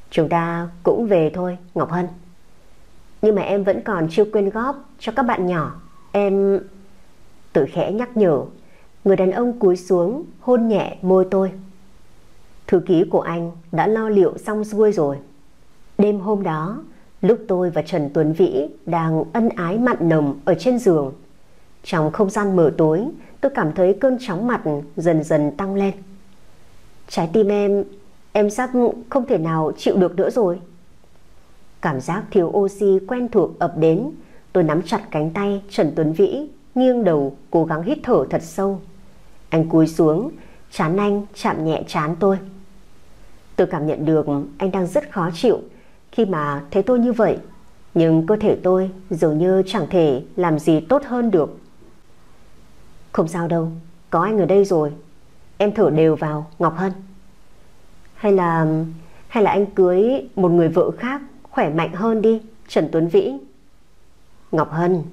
Chúng ta cũng về thôi, Ngọc Hân. Nhưng mà em vẫn còn chưa quyên góp cho các bạn nhỏ. Em... Tôi khẽ nhắc nhở. Người đàn ông cúi xuống hôn nhẹ môi tôi. Thư ký của anh đã lo liệu xong xuôi rồi. Đêm hôm đó, lúc tôi và Trần Tuấn Vĩ đang ân ái mặn nồng ở trên giường, trong không gian mờ tối, tôi cảm thấy cơn chóng mặt dần dần tăng lên. Trái tim em sắp không thể nào chịu được nữa rồi. Cảm giác thiếu oxy quen thuộc ập đến. Tôi nắm chặt cánh tay Trần Tuấn Vĩ, nghiêng đầu cố gắng hít thở thật sâu. Anh cúi xuống, trán anh chạm nhẹ trán tôi. Tôi cảm nhận được anh đang rất khó chịu khi mà thấy tôi như vậy, nhưng cơ thể tôi dường như chẳng thể làm gì tốt hơn được. Không sao đâu, có anh ở đây rồi. Em thở đều vào, Ngọc Hân. Hay là anh cưới một người vợ khác khỏe mạnh hơn đi, Trần Tuấn Vĩ. Ngọc Hân.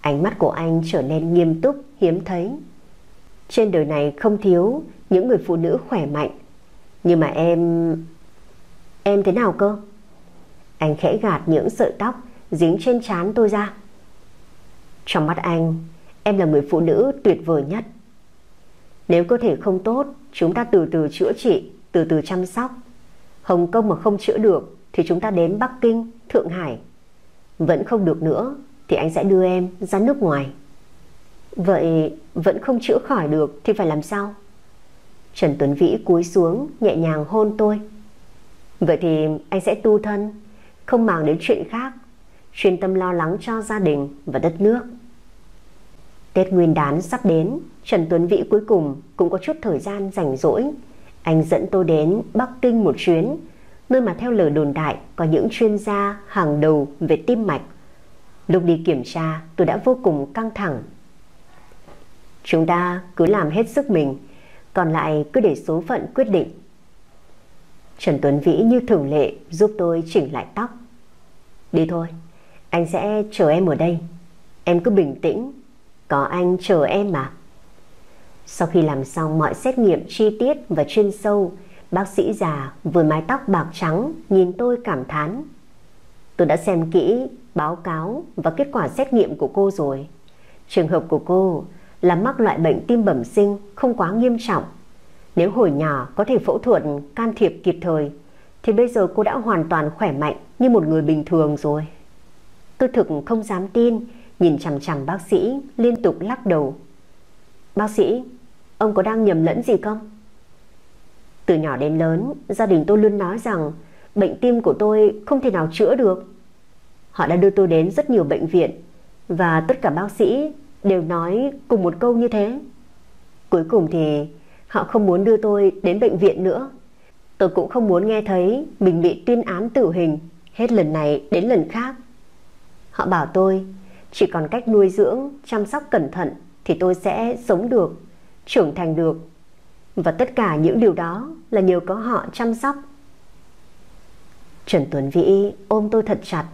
Ánh mắt của anh trở nên nghiêm túc hiếm thấy. Trên đời này không thiếu những người phụ nữ khỏe mạnh, nhưng mà em thế nào cơ? Anh khẽ gạt những sợi tóc dính trên trán tôi ra. Trong mắt anh, em là người phụ nữ tuyệt vời nhất. Nếu cơ thể không tốt, chúng ta từ từ chữa trị, từ từ chăm sóc. Hồng Kông mà không chữa được thì chúng ta đến Bắc Kinh, Thượng Hải. Vẫn không được nữa thì anh sẽ đưa em ra nước ngoài. Vậy vẫn không chữa khỏi được thì phải làm sao? Trần Tuấn Vĩ cúi xuống nhẹ nhàng hôn tôi. Vậy thì anh sẽ tu thân, không màng đến chuyện khác, chuyên tâm lo lắng cho gia đình và đất nước. Tết Nguyên đán sắp đến, Trần Tuấn Vĩ cuối cùng cũng có chút thời gian rảnh rỗi. Anh dẫn tôi đến Bắc Kinh một chuyến, nơi mà theo lời đồn đại có những chuyên gia hàng đầu về tim mạch. Lúc đi kiểm tra tôi đã vô cùng căng thẳng. Chúng ta cứ làm hết sức mình, còn lại cứ để số phận quyết định. Trần Tuấn Vĩ như thường lệ giúp tôi chỉnh lại tóc. Đi thôi, anh sẽ chờ em ở đây. Em cứ bình tĩnh, có anh chờ em mà. Sau khi làm xong mọi xét nghiệm chi tiết và chuyên sâu, bác sĩ già với mái tóc bạc trắng nhìn tôi cảm thán. Tôi đã xem kỹ báo cáo và kết quả xét nghiệm của cô rồi. Trường hợp của cô là mắc loại bệnh tim bẩm sinh không quá nghiêm trọng. Nếu hồi nhỏ có thể phẫu thuật can thiệp kịp thời, thì bây giờ cô đã hoàn toàn khỏe mạnh như một người bình thường rồi. Tôi thực không dám tin, nhìn chằm chằm bác sĩ, liên tục lắc đầu. Bác sĩ, ông có đang nhầm lẫn gì không? Từ nhỏ đến lớn, gia đình tôi luôn nói rằng bệnh tim của tôi không thể nào chữa được. Họ đã đưa tôi đến rất nhiều bệnh viện, và tất cả bác sĩ đều nói cùng một câu như thế. Cuối cùng thì họ không muốn đưa tôi đến bệnh viện nữa. Tôi cũng không muốn nghe thấy mình bị tuyên án tử hình hết lần này đến lần khác. Họ bảo tôi chỉ còn cách nuôi dưỡng, chăm sóc cẩn thận thì tôi sẽ sống được, trưởng thành được. Và tất cả những điều đó là nhờ có họ chăm sóc. Trần Tuấn Vĩ ôm tôi thật chặt.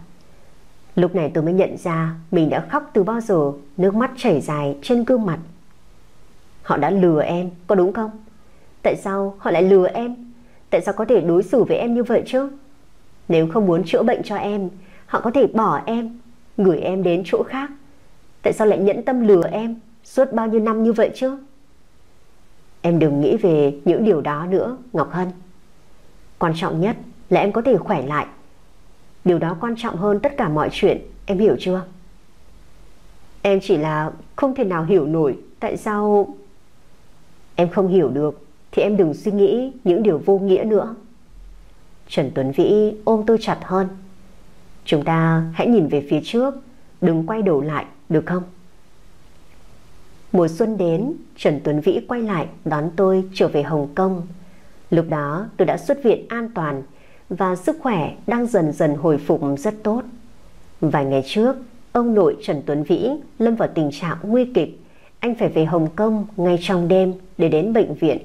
Lúc này tôi mới nhận ra mình đã khóc từ bao giờ, nước mắt chảy dài trên gương mặt. Họ đã lừa em, có đúng không? Tại sao họ lại lừa em? Tại sao có thể đối xử với em như vậy chứ? Nếu không muốn chữa bệnh cho em, họ có thể bỏ em, gửi em đến chỗ khác. Tại sao lại nhẫn tâm lừa em suốt bao nhiêu năm như vậy chứ? Em đừng nghĩ về những điều đó nữa, Ngọc Hân. Quan trọng nhất là em có thể khỏe lại. Điều đó quan trọng hơn tất cả mọi chuyện, em hiểu chưa? Em chỉ là không thể nào hiểu nổi tại sao... Em không hiểu được thì em đừng suy nghĩ những điều vô nghĩa nữa. Trần Tuấn Vĩ ôm tôi chặt hơn. Chúng ta hãy nhìn về phía trước, đừng quay đầu lại, được không? Mùa xuân đến, Trần Tuấn Vĩ quay lại đón tôi trở về Hồng Kông. Lúc đó tôi đã xuất viện an toàn và sức khỏe đang dần dần hồi phục rất tốt. Vài ngày trước, ông nội Trần Tuấn Vĩ lâm vào tình trạng nguy kịch. Anh phải về Hồng Kông ngay trong đêm để đến bệnh viện.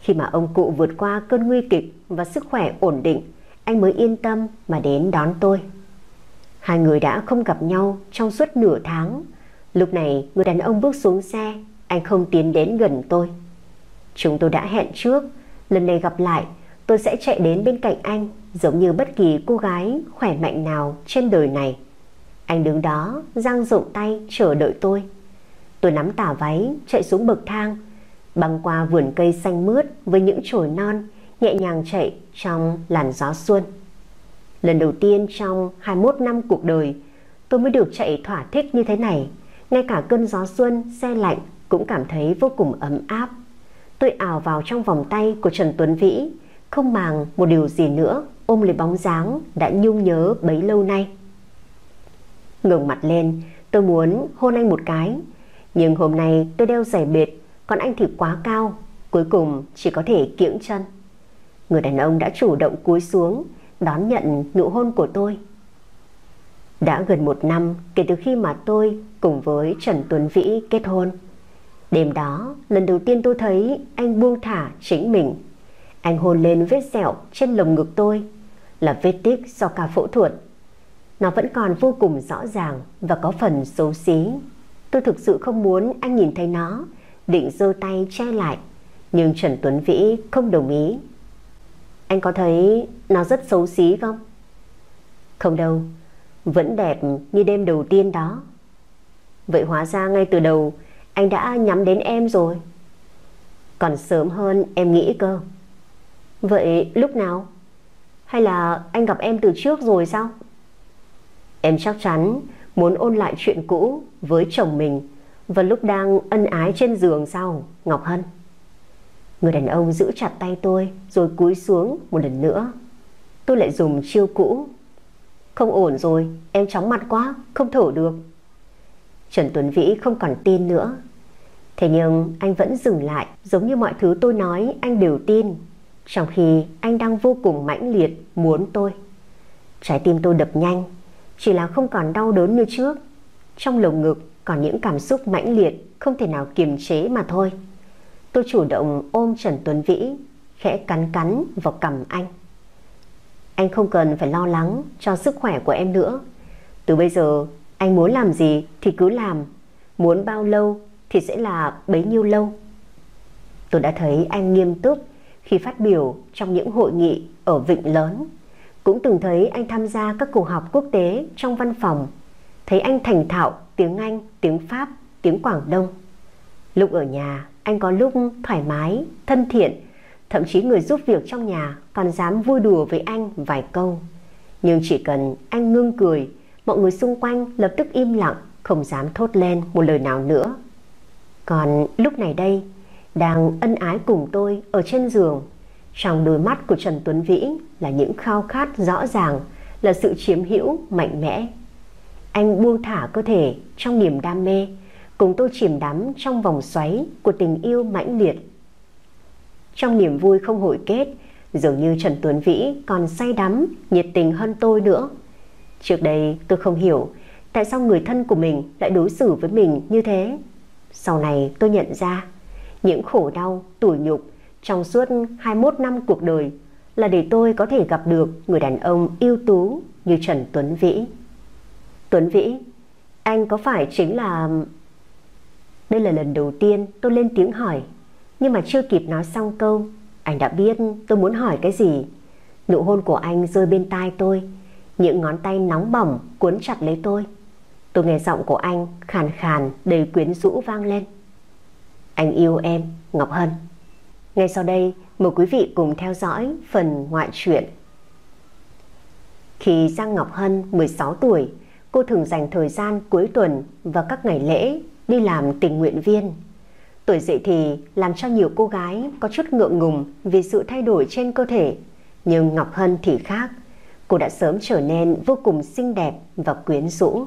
Khi mà ông cụ vượt qua cơn nguy kịch và sức khỏe ổn định, anh mới yên tâm mà đến đón tôi. Hai người đã không gặp nhau trong suốt nửa tháng. Lúc này người đàn ông bước xuống xe, anh không tiến đến gần tôi. Chúng tôi đã hẹn trước, lần này gặp lại tôi sẽ chạy đến bên cạnh anh, giống như bất kỳ cô gái khỏe mạnh nào trên đời này. Anh đứng đó dang rộng tay chờ đợi tôi. Tôi nắm tà váy chạy xuống bậc thang, băng qua vườn cây xanh mướt với những chồi non, nhẹ nhàng chạy trong làn gió xuân. Lần đầu tiên trong 21 năm cuộc đời, tôi mới được chạy thỏa thích như thế này. Ngay cả cơn gió xuân se lạnh cũng cảm thấy vô cùng ấm áp. Tôi ào vào trong vòng tay của Trần Tuấn Vĩ, không màng một điều gì nữa, ôm lấy bóng dáng đã nhung nhớ bấy lâu nay. Ngẩng mặt lên, tôi muốn hôn anh một cái, nhưng hôm nay tôi đeo giày bệt, còn anh thì quá cao, cuối cùng chỉ có thể kiễng chân. Người đàn ông đã chủ động cúi xuống đón nhận nụ hôn của tôi. Đã gần một năm kể từ khi mà tôi cùng với Trần Tuấn Vĩ kết hôn. Đêm đó, lần đầu tiên tôi thấy anh buông thả chính mình. Anh hôn lên vết sẹo trên lồng ngực tôi, là vết tích do ca phẫu thuật. Nó vẫn còn vô cùng rõ ràng và có phần xấu xí. Tôi thực sự không muốn anh nhìn thấy nó, định giơ tay che lại, nhưng Trần Tuấn Vĩ không đồng ý. Anh có thấy nó rất xấu xí không? Không đâu, vẫn đẹp như đêm đầu tiên đó. Vậy hóa ra ngay từ đầu anh đã nhắm đến em rồi. Còn sớm hơn em nghĩ cơ. Vậy lúc nào? Hay là anh gặp em từ trước rồi sao? Em chắc chắn muốn ôn lại chuyện cũ với chồng mình và lúc đang ân ái trên giường sao, Ngọc Hân? Người đàn ông giữ chặt tay tôi rồi cúi xuống một lần nữa. Tôi lại dùng chiêu cũ. Không ổn rồi, em chóng mặt quá, không thở được. Trần Tuấn Vĩ không còn tin nữa. Thế nhưng anh vẫn dừng lại, giống như mọi thứ tôi nói anh đều tin, trong khi anh đang vô cùng mãnh liệt muốn tôi. Trái tim tôi đập nhanh, chỉ là không còn đau đớn như trước. Trong lồng ngực còn những cảm xúc mãnh liệt không thể nào kiềm chế mà thôi. Tôi chủ động ôm Trần Tuấn Vĩ, khẽ cắn vào cằm anh. Anh không cần phải lo lắng cho sức khỏe của em nữa. Từ bây giờ anh muốn làm gì thì cứ làm, muốn bao lâu thì sẽ là bấy nhiêu lâu. Tôi đã thấy anh nghiêm túc khi phát biểu trong những hội nghị ở Vịnh Lớn, cũng từng thấy anh tham gia các cuộc họp quốc tế trong văn phòng, thấy anh thành thạo tiếng Anh, tiếng Pháp, tiếng Quảng Đông. Lúc ở nhà anh có lúc thoải mái, thân thiện, thậm chí người giúp việc trong nhà còn dám vui đùa với anh vài câu. Nhưng chỉ cần anh ngưng cười, mọi người xung quanh lập tức im lặng, không dám thốt lên một lời nào nữa. Còn lúc này đây, đang ân ái cùng tôi ở trên giường, trong đôi mắt của Trần Tuấn Vĩ là những khao khát rõ ràng, là sự chiếm hữu mạnh mẽ. Anh buông thả cơ thể trong niềm đam mê, cùng tôi chìm đắm trong vòng xoáy của tình yêu mãnh liệt. Trong niềm vui không hồi kết, dường như Trần Tuấn Vĩ còn say đắm, nhiệt tình hơn tôi nữa. Trước đây tôi không hiểu tại sao người thân của mình lại đối xử với mình như thế. Sau này tôi nhận ra, những khổ đau, tủi nhục trong suốt 21 năm cuộc đời là để tôi có thể gặp được người đàn ông ưu tú như Trần Tuấn Vĩ. Tuấn Vĩ, anh có phải chính là... Đây là lần đầu tiên tôi lên tiếng hỏi, nhưng mà chưa kịp nói xong câu, anh đã biết tôi muốn hỏi cái gì. Nụ hôn của anh rơi bên tai tôi, những ngón tay nóng bỏng cuốn chặt lấy tôi. Tôi nghe giọng của anh khàn khàn, đầy quyến rũ vang lên. Anh yêu em, Ngọc Hân. Ngay sau đây, mời quý vị cùng theo dõi phần ngoại truyện. Khi Giang Ngọc Hân 16 tuổi, cô thường dành thời gian cuối tuần và các ngày lễ đi làm tình nguyện viên. Tuổi dậy thì làm cho nhiều cô gái có chút ngượng ngùng vì sự thay đổi trên cơ thể. Nhưng Ngọc Hân thì khác, cô đã sớm trở nên vô cùng xinh đẹp và quyến rũ.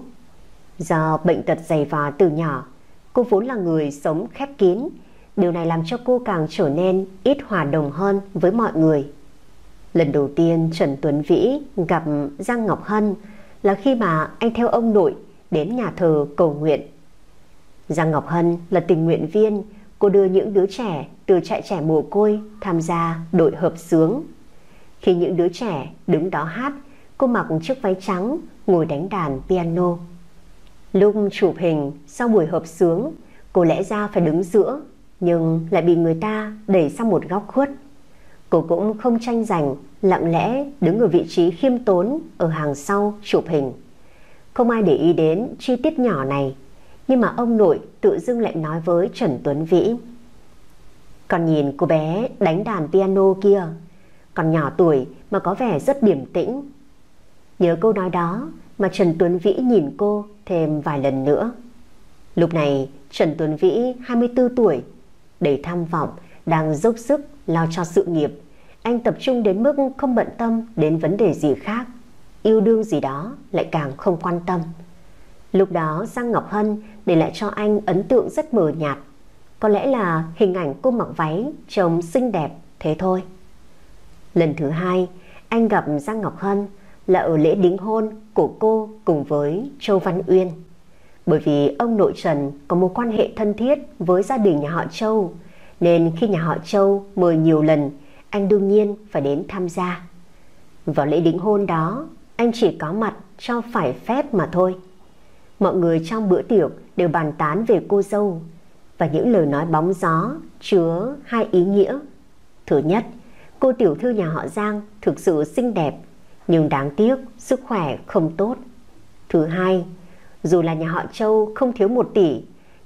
Do bệnh tật dày vò từ nhỏ, cô vốn là người sống khép kín. Điều này làm cho cô càng trở nên ít hòa đồng hơn với mọi người. Lần đầu tiên Trần Tuấn Vĩ gặp Giang Ngọc Hân là khi mà anh theo ông nội đến nhà thờ cầu nguyện. Giang Ngọc Hân là tình nguyện viên, cô đưa những đứa trẻ từ trại trẻ mồ côi tham gia đội hợp xướng. Khi những đứa trẻ đứng đó hát, cô mặc chiếc váy trắng, ngồi đánh đàn piano. Lúc chụp hình sau buổi hợp xướng, cô lẽ ra phải đứng giữa, nhưng lại bị người ta đẩy sang một góc khuất. Cô cũng không tranh giành, lặng lẽ đứng ở vị trí khiêm tốn ở hàng sau chụp hình. Không ai để ý đến chi tiết nhỏ này, nhưng mà ông nội tự dưng lại nói với Trần Tuấn Vĩ: "Con nhìn cô bé đánh đàn piano kia, còn nhỏ tuổi mà có vẻ rất điềm tĩnh." Nhớ câu nói đó mà Trần Tuấn Vĩ nhìn cô thêm vài lần nữa. Lúc này Trần Tuấn Vĩ 24 tuổi, đầy tham vọng, đang dốc sức lo cho sự nghiệp. Anh tập trung đến mức không bận tâm đến vấn đề gì khác, yêu đương gì đó lại càng không quan tâm. Lúc đó Giang Ngọc Hân để lại cho anh ấn tượng rất mờ nhạt. Có lẽ là hình ảnh cô mặc váy trông xinh đẹp thế thôi. Lần thứ hai anh gặp Giang Ngọc Hân là ở lễ đính hôn của cô cùng với Châu Văn Uyên. Bởi vì ông nội Trần có mối quan hệ thân thiết với gia đình nhà họ Châu, nên khi nhà họ Châu mời nhiều lần, anh đương nhiên phải đến tham gia. Vào lễ đính hôn đó, anh chỉ có mặt cho phải phép mà thôi. Mọi người trong bữa tiệc đều bàn tán về cô dâu, và những lời nói bóng gió chứa hai ý nghĩa. Thứ nhất, cô tiểu thư nhà họ Giang thực sự xinh đẹp, nhưng đáng tiếc sức khỏe không tốt. Thứ hai, dù là nhà họ Châu không thiếu 1 tỷ,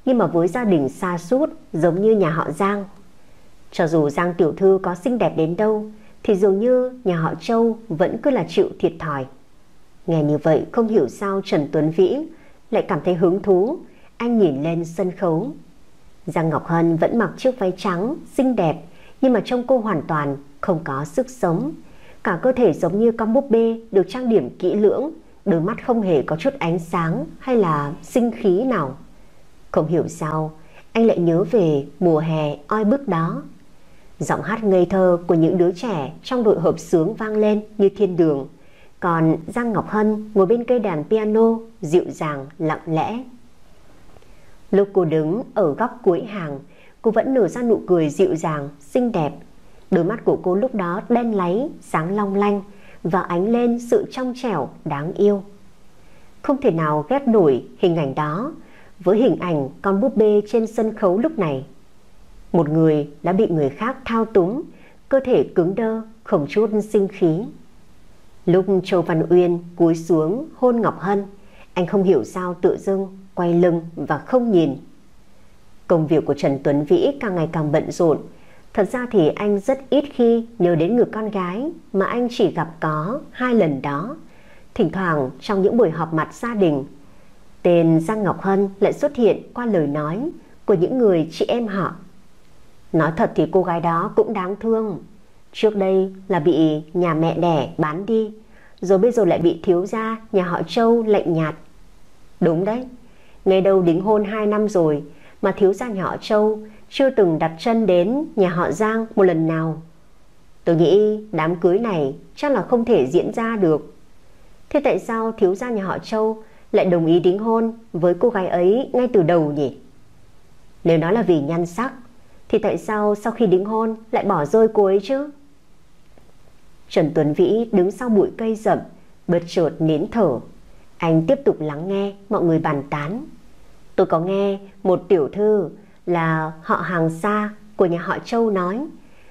nhưng mà với gia đình sa sút giống như nhà họ Giang, cho dù Giang tiểu thư có xinh đẹp đến đâu thì dường như nhà họ Châu vẫn cứ là chịu thiệt thòi. Nghe như vậy không hiểu sao Trần Tuấn Vĩ lại cảm thấy hứng thú. Anh nhìn lên sân khấu, Giang Ngọc Hân vẫn mặc chiếc váy trắng xinh đẹp, nhưng mà trông cô hoàn toàn không có sức sống. Cả cơ thể giống như con búp bê được trang điểm kỹ lưỡng, đôi mắt không hề có chút ánh sáng hay là sinh khí nào. Không hiểu sao, anh lại nhớ về mùa hè oi bức đó. Giọng hát ngây thơ của những đứa trẻ trong đội hợp xướng vang lên như thiên đường. Còn Giang Ngọc Hân ngồi bên cây đàn piano, dịu dàng, lặng lẽ. Lúc cô đứng ở góc cuối hàng, cô vẫn nở ra nụ cười dịu dàng, xinh đẹp. Đôi mắt của cô lúc đó đen láy, sáng long lanh và ánh lên sự trong trẻo, đáng yêu. Không thể nào ghét nổi hình ảnh đó với hình ảnh con búp bê trên sân khấu lúc này. Một người đã bị người khác thao túng, cơ thể cứng đơ, không chút sinh khí. Lúc Châu Văn Uyên cúi xuống hôn Ngọc Hân, anh không hiểu sao tự dưng quay lưng và không nhìn. Công việc của Trần Tuấn Vĩ càng ngày càng bận rộn. Thật ra thì anh rất ít khi nhớ đến người con gái mà anh chỉ gặp có 2 lần đó. Thỉnh thoảng trong những buổi họp mặt gia đình, tên Giang Ngọc Hân lại xuất hiện qua lời nói của những người chị em họ. Nói thật thì cô gái đó cũng đáng thương. Trước đây là bị nhà mẹ đẻ bán đi, rồi bây giờ lại bị thiếu gia nhà họ Châu lạnh nhạt. Đúng đấy, ngày đầu đính hôn 2 năm rồi mà thiếu gia nhà họ Châu chưa từng đặt chân đến nhà họ Giang một lần nào. Tôi nghĩ đám cưới này chắc là không thể diễn ra được. Thế tại sao thiếu gia nhà họ Châu lại đồng ý đính hôn với cô gái ấy ngay từ đầu nhỉ? Nếu nói là vì nhan sắc thì tại sao sau khi đính hôn lại bỏ rơi cô ấy chứ? Trần Tuấn Vĩ đứng sau bụi cây rậm, bật chợt nín thở. Anh tiếp tục lắng nghe mọi người bàn tán. Tôi có nghe một tiểu thư là họ hàng xa của nhà họ Châu nói,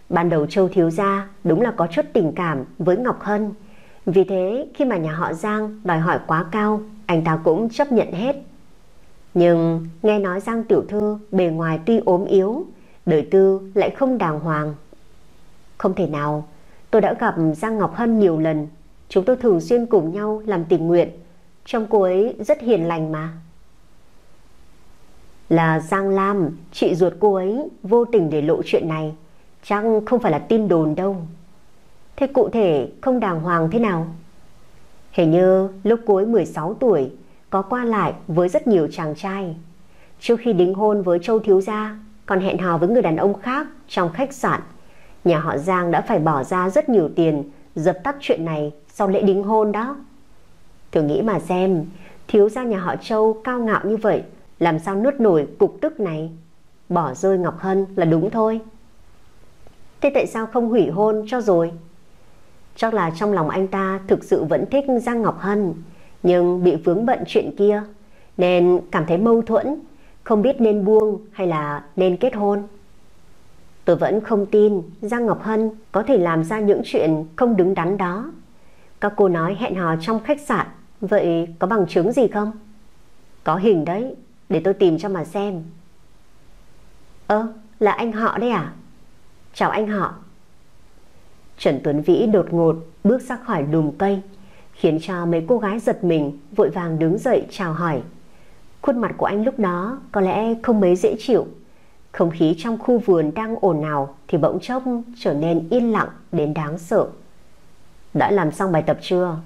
ban đầu Châu thiếu gia đúng là có chút tình cảm với Ngọc Hân. Vì thế khi mà nhà họ Giang đòi hỏi quá cao, anh ta cũng chấp nhận hết. Nhưng nghe nói Giang tiểu thư bề ngoài tuy ốm yếu, đời tư lại không đàng hoàng. Không thể nào, tôi đã gặp Giang Ngọc Hân nhiều lần, chúng tôi thường xuyên cùng nhau làm tình nguyện. Trông cô ấy rất hiền lành mà. Là Giang Lam, chị ruột cô ấy, vô tình để lộ chuyện này. Chắc không phải là tin đồn đâu. Thế cụ thể không đàng hoàng thế nào? Hình như lúc cô ấy 16 tuổi, có qua lại với rất nhiều chàng trai. Trước khi đính hôn với Châu thiếu gia, còn hẹn hò với người đàn ông khác trong khách sạn. Nhà họ Giang đã phải bỏ ra rất nhiều tiền dập tắt chuyện này sau lễ đính hôn đó. Thử nghĩ mà xem, thiếu gia nhà họ Châu cao ngạo như vậy, làm sao nuốt nổi cục tức này? Bỏ rơi Ngọc Hân là đúng thôi. Thế tại sao không hủy hôn cho rồi? Chắc là trong lòng anh ta thực sự vẫn thích Giang Ngọc Hân, nhưng bị vướng bận chuyện kia nên cảm thấy mâu thuẫn, không biết nên buông hay là nên kết hôn. Tôi vẫn không tin Giang Ngọc Hân có thể làm ra những chuyện không đứng đắn đó. Các cô nói hẹn hò trong khách sạn, vậy có bằng chứng gì không? Có hình đấy, để tôi tìm cho mà xem. Là anh họ đấy à? Chào anh họ. Trần Tuấn Vĩ đột ngột bước ra khỏi đùm cây, khiến cho mấy cô gái giật mình, vội vàng đứng dậy chào hỏi. Khuôn mặt của anh lúc đó có lẽ không mấy dễ chịu. Không khí trong khu vườn đang ồn ào thì bỗng chốc trở nên yên lặng đến đáng sợ. Đã làm xong bài tập chưa?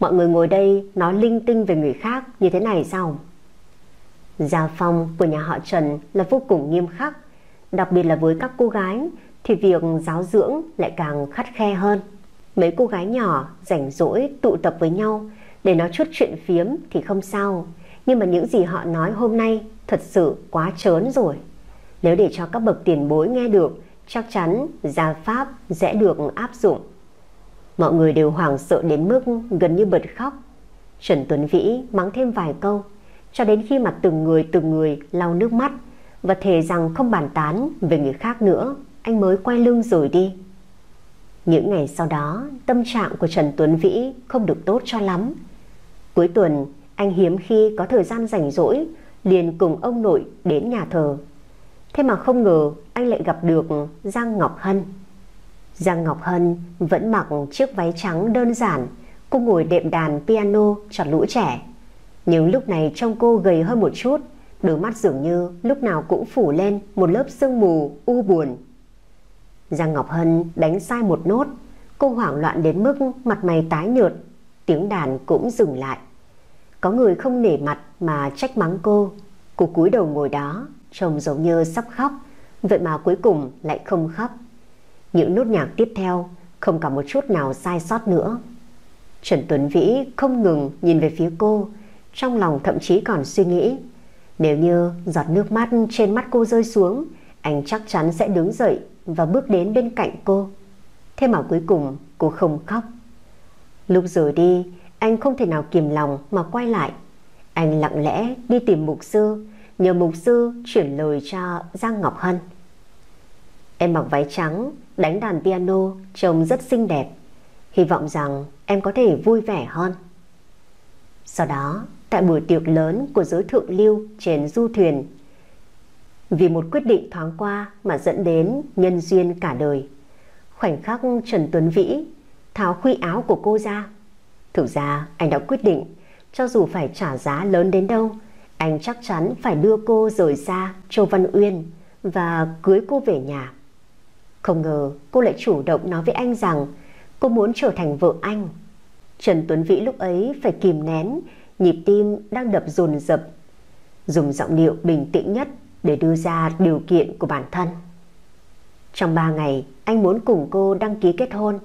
Mọi người ngồi đây nói linh tinh về người khác như thế này sao? Gia phong của nhà họ Trần là vô cùng nghiêm khắc, đặc biệt là với các cô gái thì việc giáo dưỡng lại càng khắt khe hơn. Mấy cô gái nhỏ rảnh rỗi tụ tập với nhau để nói chút chuyện phiếm thì không sao, nhưng mà những gì họ nói hôm nay thật sự quá trớn rồi. Nếu để cho các bậc tiền bối nghe được, chắc chắn gia pháp sẽ được áp dụng. Mọi người đều hoảng sợ đến mức gần như bật khóc. Trần Tuấn Vĩ mắng thêm vài câu, cho đến khi mà từng người lau nước mắt và thề rằng không bàn tán về người khác nữa, anh mới quay lưng rồi đi. Những ngày sau đó, tâm trạng của Trần Tuấn Vĩ không được tốt cho lắm. Cuối tuần, anh hiếm khi có thời gian rảnh rỗi, liền cùng ông nội đến nhà thờ. Thế mà không ngờ anh lại gặp được Giang Ngọc Hân. Giang Ngọc Hân vẫn mặc chiếc váy trắng đơn giản, cô ngồi đệm đàn piano chọn lũ trẻ. Nhưng lúc này trông cô gầy hơn một chút, đôi mắt dường như lúc nào cũng phủ lên một lớp sương mù u buồn. Giang Ngọc Hân đánh sai một nốt, cô hoảng loạn đến mức mặt mày tái nhợt, tiếng đàn cũng dừng lại. Có người không nể mặt mà trách mắng cô cúi đầu ngồi đó, trông giống như sắp khóc, vậy mà cuối cùng lại không khóc. Những nốt nhạc tiếp theo không cả một chút nào sai sót nữa. Trần Tuấn Vĩ không ngừng nhìn về phía cô, trong lòng thậm chí còn suy nghĩ, nếu như giọt nước mắt trên mắt cô rơi xuống, anh chắc chắn sẽ đứng dậy và bước đến bên cạnh cô. Thế mà cuối cùng cô không khóc. Lúc rời đi, anh không thể nào kìm lòng mà quay lại. Anh lặng lẽ đi tìm mục sư, nhờ mục sư chuyển lời cho Giang Ngọc Hân. Em mặc váy trắng, đánh đàn piano, trông rất xinh đẹp. Hy vọng rằng em có thể vui vẻ hơn. Sau đó, tại buổi tiệc lớn của giới thượng lưu trên du thuyền, vì một quyết định thoáng qua mà dẫn đến nhân duyên cả đời. Khoảnh khắc Trần Tuấn Vĩ tháo khuy áo của cô ra, thực ra anh đã quyết định, cho dù phải trả giá lớn đến đâu, anh chắc chắn phải đưa cô rời xa Châu Văn Uyên và cưới cô về nhà. Không ngờ cô lại chủ động nói với anh rằng cô muốn trở thành vợ anh. Trần Tuấn Vĩ lúc ấy phải kìm nén nhịp tim đang đập dồn dập, dùng giọng điệu bình tĩnh nhất để đưa ra điều kiện của bản thân. Trong 3 ngày anh muốn cùng cô đăng ký kết hôn.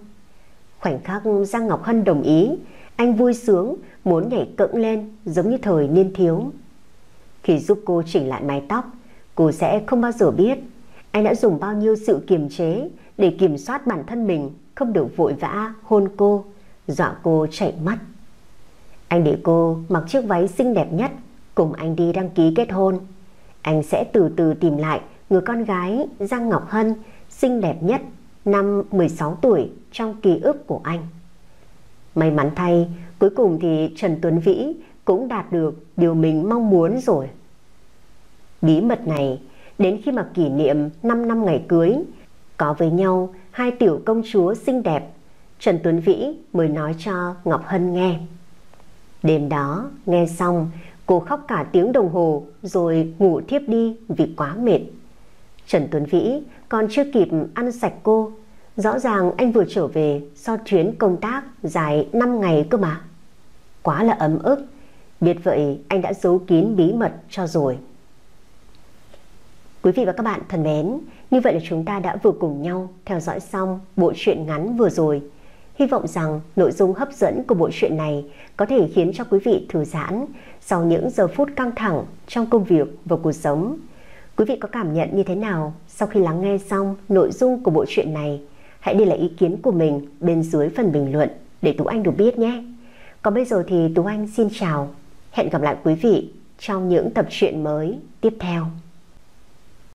Khoảnh khắc Giang Ngọc Hân đồng ý, anh vui sướng muốn nhảy cẫng lên giống như thời niên thiếu. Khi giúp cô chỉnh lại mái tóc, cô sẽ không bao giờ biết anh đã dùng bao nhiêu sự kiềm chế để kiểm soát bản thân mình, không được vội vã hôn cô, dọa cô chạy mất. Anh để cô mặc chiếc váy xinh đẹp nhất, cùng anh đi đăng ký kết hôn. Anh sẽ từ từ tìm lại người con gái Giang Ngọc Hân xinh đẹp nhất năm 16 tuổi trong ký ức của anh. May mắn thay, cuối cùng thì Trần Tuấn Vĩ cũng đạt được điều mình mong muốn rồi. Bí mật này, đến khi mà kỷ niệm 5 năm ngày cưới, có với nhau hai tiểu công chúa xinh đẹp, Trần Tuấn Vĩ mới nói cho Ngọc Hân nghe. Đêm đó, nghe xong, cô khóc cả tiếng đồng hồ rồi ngủ thiếp đi vì quá mệt. Trần Tuấn Vĩ còn chưa kịp ăn sạch cô, rõ ràng anh vừa trở về sau chuyến công tác dài 5 ngày cơ mà. Quá là ấm ức, biết vậy anh đã giấu kín bí mật cho rồi. Quý vị và các bạn thân mến, như vậy là chúng ta đã vừa cùng nhau theo dõi xong bộ truyện ngắn vừa rồi. Hy vọng rằng nội dung hấp dẫn của bộ truyện này có thể khiến cho quý vị thư giãn sau những giờ phút căng thẳng trong công việc và cuộc sống. Quý vị có cảm nhận như thế nào sau khi lắng nghe xong nội dung của bộ truyện này? Hãy để lại ý kiến của mình bên dưới phần bình luận để Tú Anh được biết nhé. Còn bây giờ thì Tú Anh xin chào. Hẹn gặp lại quý vị trong những tập truyện mới tiếp theo.